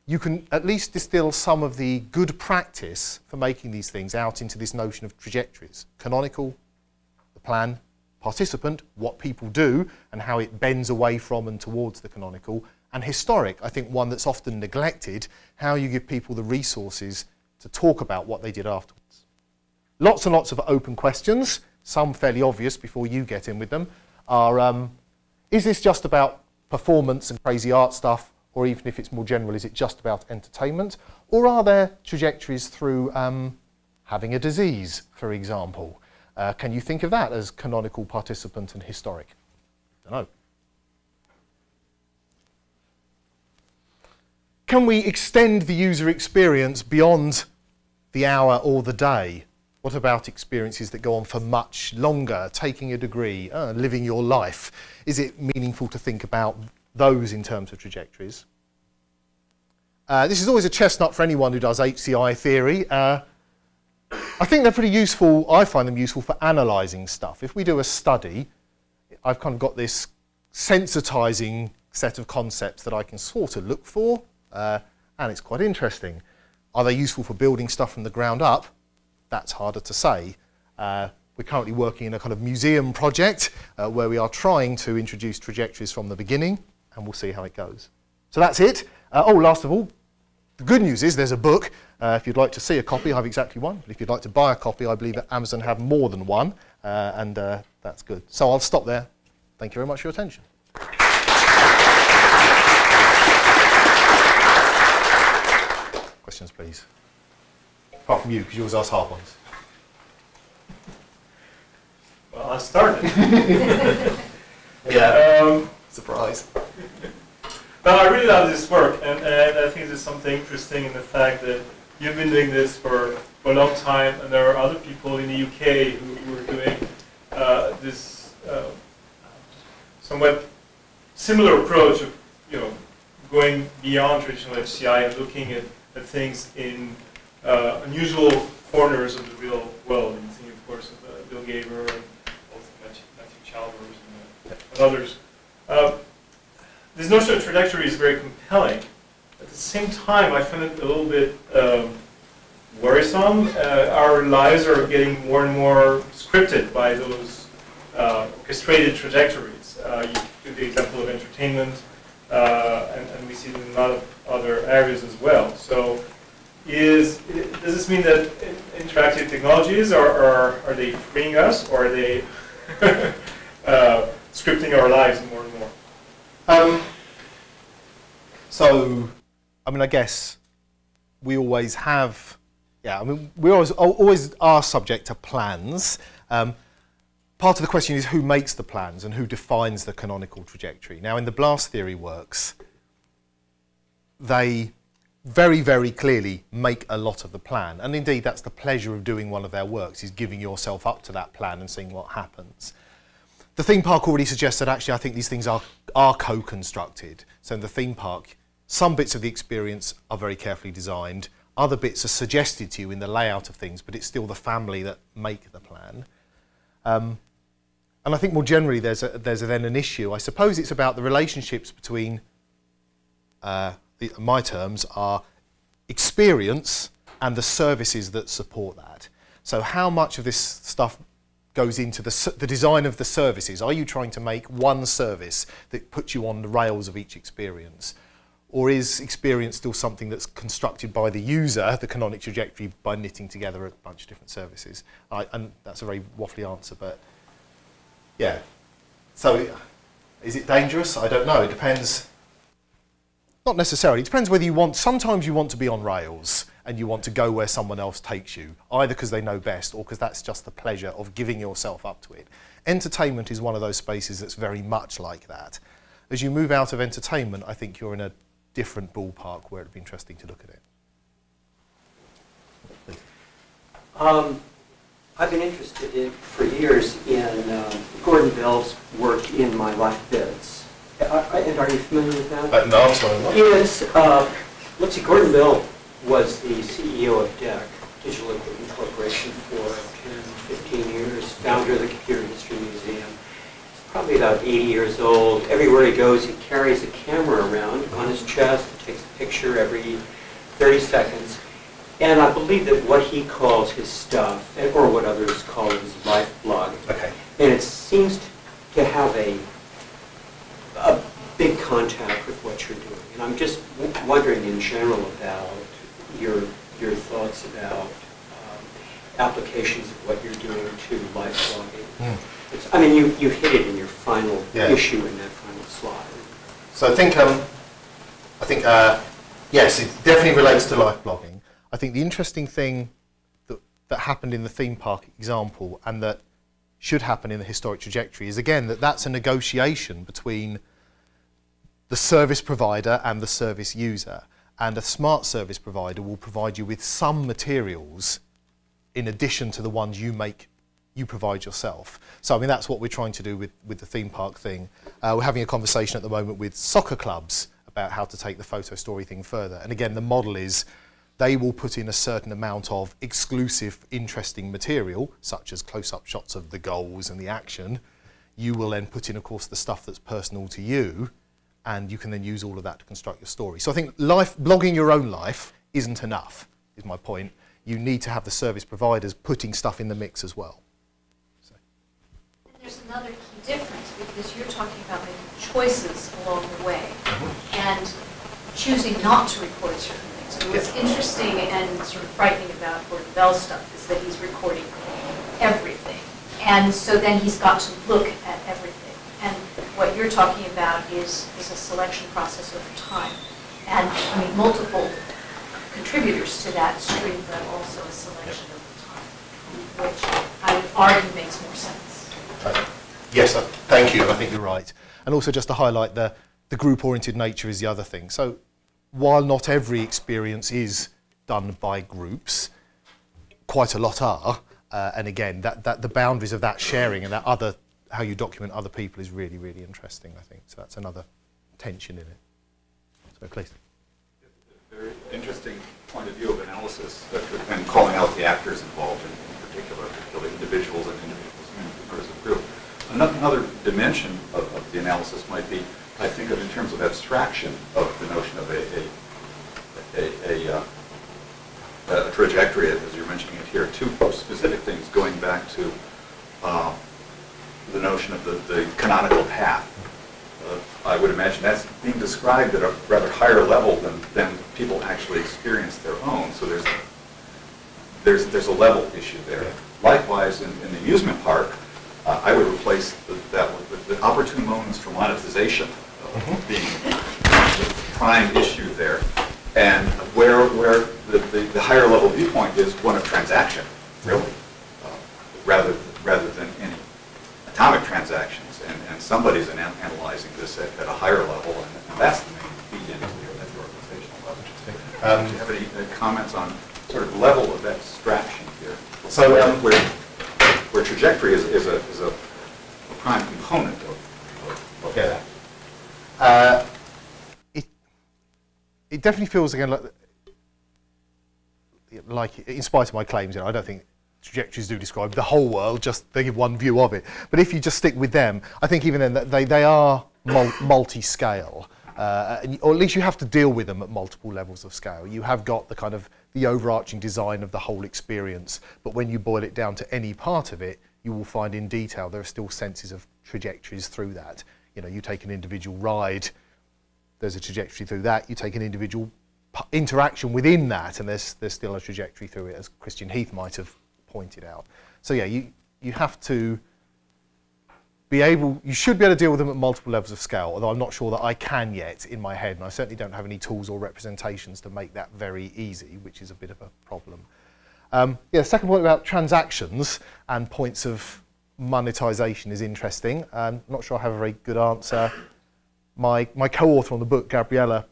you can at least distill some of the good practice for making these things out into this notion of trajectories. Canonical, the plan, participant, what people do and how it bends away from and towards the canonical, and historic, I think one that's often neglected, how you give people the resources to talk about what they did afterwards. Lots and lots of open questions, some fairly obvious before you get in with them, are is this just about performance and crazy art stuff, or even if it's more general, is it just about entertainment? Or are there trajectories through having a disease, for example? Can you think of that as canonical, participant and historic? I don't know. Can we extend the user experience beyond the hour or the day? What about experiences that go on for much longer, taking a degree, living your life? Is it meaningful to think about those in terms of trajectories? This is always a chestnut for anyone who does HCI theory. I think they're pretty useful, I find them useful for analysing stuff. If we do a study, I've kind of got this sensitising set of concepts that I can sort of look for. And it's quite interesting. Are they useful for building stuff from the ground up? That's harder to say. We're currently working in a kind of museum project where we are trying to introduce trajectories from the beginning, and we'll see how it goes. So that's it. Oh, last of all, the good news is there's a book. If you'd like to see a copy, I have exactly one. But if you'd like to buy a copy, I believe that Amazon have more than one, and that's good. So I'll stop there. Thank you very much for your attention. Questions, please. Apart from you, because you always ask hard ones. Well, I started. Yeah. Surprise. No, I really love this work, and I think there's something interesting in the fact that you've been doing this for a long time, and there are other people in the UK who are doing this somewhat similar approach of, you know, going beyond traditional HCI and looking at things in unusual corners of the real world. And thinking, of course, of Bill Gaver and also Matthew Chalmers and others. This notion of trajectory is very compelling. At the same time, I find it a little bit worrisome. Our lives are getting more and more scripted by those orchestrated trajectories. You give the example of entertainment. And we see it in a lot of other areas as well. So does this mean that interactive technologies, are they freeing us, or are they scripting our lives more and more? So, I mean, I guess we always have, yeah, I mean, we always are subject to plans. Part of the question is who makes the plans and who defines the canonical trajectory. Now, in the Blast Theory works, they very, very clearly make a lot of the plan. And indeed, that's the pleasure of doing one of their works, is giving yourself up to that plan and seeing what happens. The theme park already suggests that actually I think these things are co-constructed. So in the theme park, some bits of the experience are very carefully designed, other bits are suggested to you in the layout of things, but it's still the family that make the plan. And I think more generally there's then an issue. I suppose it's about the relationships between, my terms are experience and the services that support that. So how much of this stuff goes into the design of the services? Are you trying to make one service that puts you on the rails of each experience? Or is experience still something that's constructed by the user, the canonic trajectory, by knitting together a bunch of different services? And that's a very waffly answer, but yeah. So is it dangerous? I don't know. It depends. Not necessarily. It depends whether you want, sometimes you want to be on rails and you want to go where someone else takes you, either because they know best or because that's just the pleasure of giving yourself up to it. Entertainment is one of those spaces that's very much like that. As you move out of entertainment, I think you're in a different ballpark where it'd be interesting to look at it. I've been interested in, for years, in Gordon Bell's work in My Life Bits. And are you familiar with that? No, I'm sorry. Yes. Let's see, Gordon Bell was the CEO of DEC, Digital Equipment Corporation, for 10, 15 years, founder of the Computer History Museum. Probably about 80 years old. Everywhere he goes, he carries a camera around on his chest, takes a picture every 30 seconds. And I believe that what he calls his stuff, or what others call his life blog, okay. And it seems to have a big contact with what you're doing. And I'm just wondering in general about your thoughts about applications of what you're doing to life blogging. Mm. I mean, you hit it in your final issue in that final slide. So I think yes, it definitely relates to life blogging. I think the interesting thing that happened in the theme park example and that should happen in the historic trajectory is, again, that's a negotiation between the service provider and the service user. And a smart service provider will provide you with some materials in addition to the ones you make you provide yourself. So I mean, that's what we're trying to do with the theme park thing. We're having a conversation at the moment with soccer clubs about how to take the photo story thing further. And again, the model is they will put in a certain amount of exclusive, interesting material, such as close-up shots of the goals and the action. You will then put in, of course, the stuff that's personal to you, and you can then use all of that to construct your story. So I think blogging your own life isn't enough, is my point. You need to have the service providers putting stuff in the mix as well. There's another key difference, because you're talking about making choices along the way and choosing not to record certain things. And what's interesting and sort of frightening about Gordon Bell's stuff is that he's recording everything. And so then he's got to look at everything. And what you're talking about is a selection process over time. And I mean, multiple contributors to that stream, but also a selection over time, which I would argue makes more sense. Yes, thank you. I think you're right. And also just to highlight the group-oriented nature is the other thing. So while not every experience is done by groups, quite a lot are. And again, the boundaries of that sharing and that other, how you document other people is really, really interesting, I think. So that's another tension in it. So please. A very interesting point of view of analysis and calling out the actors involved in particular, particularly individuals and individuals. Another dimension of the analysis might be, I think, of in terms of abstraction of the notion of a trajectory, as you're mentioning it here, two specific things going back to the notion of the canonical path. I would imagine that's being described at a rather higher level than people actually experience their own, so there's a level issue there. Likewise, in the amusement park, I would replace that with the opportune moments for monetization being the prime issue there, and where the higher level viewpoint is one of transaction, really, rather than any atomic transactions, and somebody's analyzing this at a higher level, and that's the main feed into the organizational level. comments on sort of level of abstraction here. So where trajectory is a prime component of that. It definitely feels again like in spite of my claims, you know, I don't think trajectories do describe the whole world, just they give one view of it. But if you just stick with them, I think even then they are multi-scale, or at least you have to deal with them at multiple levels of scale. You have got the kind of the overarching design of the whole experience, but when you boil it down to any part of it, you will find in detail there are still senses of trajectories through that. You know, you take an individual ride, there's a trajectory through that. You take an individual interaction within that, and there's still a trajectory through it, as Christian Heath might have pointed out. So yeah, you have to be able, you should be able to deal with them at multiple levels of scale, although I'm not sure that I can yet in my head, and I certainly don't have any tools or representations to make that very easy, which is a bit of a problem. Yeah, the second point about transactions and points of monetization is interesting. I'm not sure I have a very good answer. My co-author on the book, Gabriella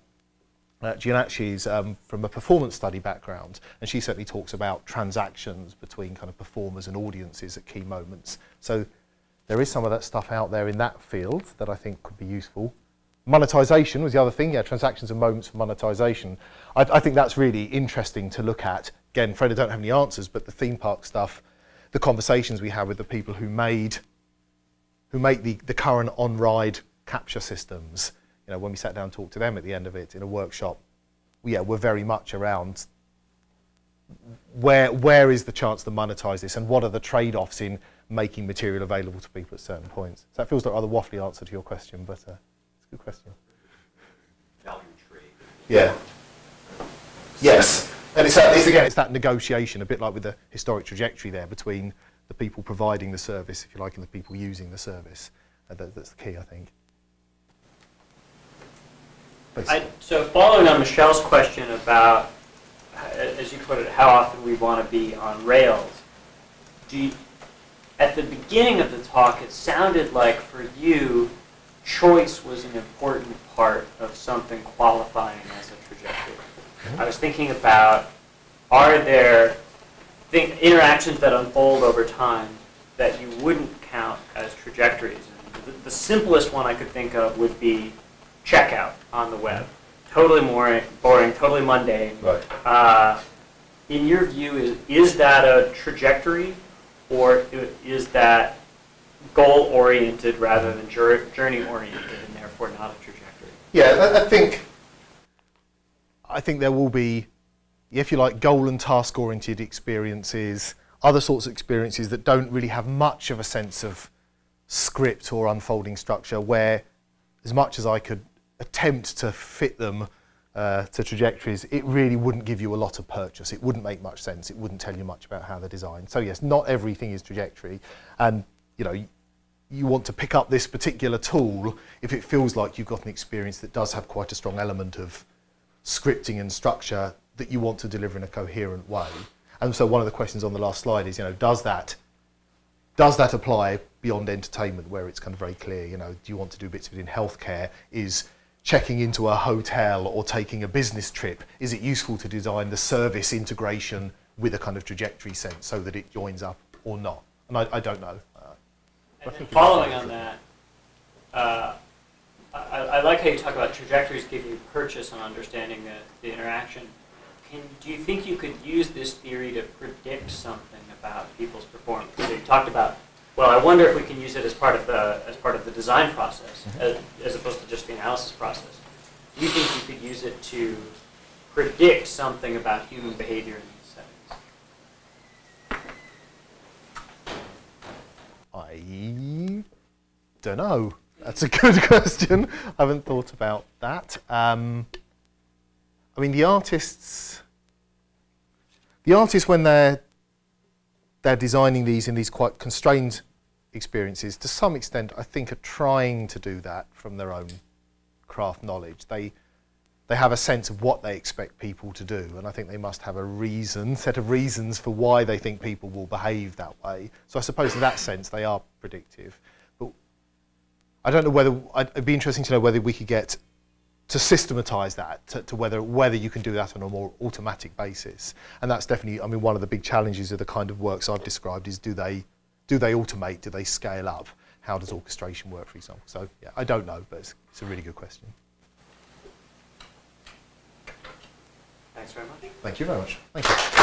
Gianacci, is from a performance study background, and she certainly talks about transactions between kind of performers and audiences at key moments. So there is some of that stuff out there in that field that I think could be useful. Monetization was the other thing, yeah, transactions and moments for monetization. I think that's really interesting to look at. Again, Fred, I don't have any answers, but the theme park stuff, the conversations we have with the people who make the current on-ride capture systems. You know, when we sat down and talked to them at the end of it in a workshop, yeah, we're very much around where is the chance to monetize this, and what are the trade-offs in making material available to people at certain points. So that feels like a rather waffly answer to your question, but it's a good question. Value trade. Yeah. Yes. And it's that negotiation, a bit like with the historic trajectory there, between the people providing the service, if you like, and the people using the service. That's the key, I think. So following on Michelle's question about, as you put it, how often we want to be on rails, at the beginning of the talk, it sounded like for you, choice was an important part of something qualifying as a trajectory. Mm-hmm. I was thinking about, are there interactions that unfold over time that you wouldn't count as trajectories? And the simplest one I could think of would be checkout on the web. Totally boring, totally mundane. Right. In your view, is that a trajectory, or is that goal-oriented rather than journey-oriented, and therefore not a trajectory? Yeah, I think there will be, if you like, goal and task-oriented experiences, other sorts of experiences that don't really have much of a sense of script or unfolding structure, where as much as I could attempt to fit them to trajectories, it really wouldn't give you a lot of purchase. It wouldn't make much sense. It wouldn't tell you much about how they're designed. So yes, not everything is trajectory. And you know, you want to pick up this particular tool if it feels like you've got an experience that does have quite a strong element of scripting and structure that you want to deliver in a coherent way. And so one of the questions on the last slide is, you know, does that apply beyond entertainment, where it's kind of very clear? You know, do you want to do bits of it in healthcare? Is checking into a hotel or taking a business trip, is it useful to design the service integration with a kind of trajectory sense so that it joins up or not? And I don't know. And following on that, I like how you talk about trajectories giving you purchase on understanding the interaction. Do you think you could use this theory to predict something about people's performance? So you talked about, well, I wonder if we can use it as part of the design process, as opposed to just the analysis process. Do you think you could use it to predict something about human behavior in these settings? I don't know. That's a good question. I haven't thought about that. I mean, the artists when they're designing these in these quite constrained experiences, to some extent, I think, are trying to do that from their own craft knowledge. They have a sense of what they expect people to do, and I think they must have a set of reasons for why they think people will behave that way. So I suppose in that sense, they are predictive. But I don't know whether, it'd be interesting to know whether we could get to systematize that, to whether you can do that on a more automatic basis. And that's definitely, I mean, one of the big challenges of the kind of works I've described is do they automate, do they scale up? How does orchestration work, for example? So yeah, I don't know, but it's a really good question. Thanks very much. Thank you very much. Thank you.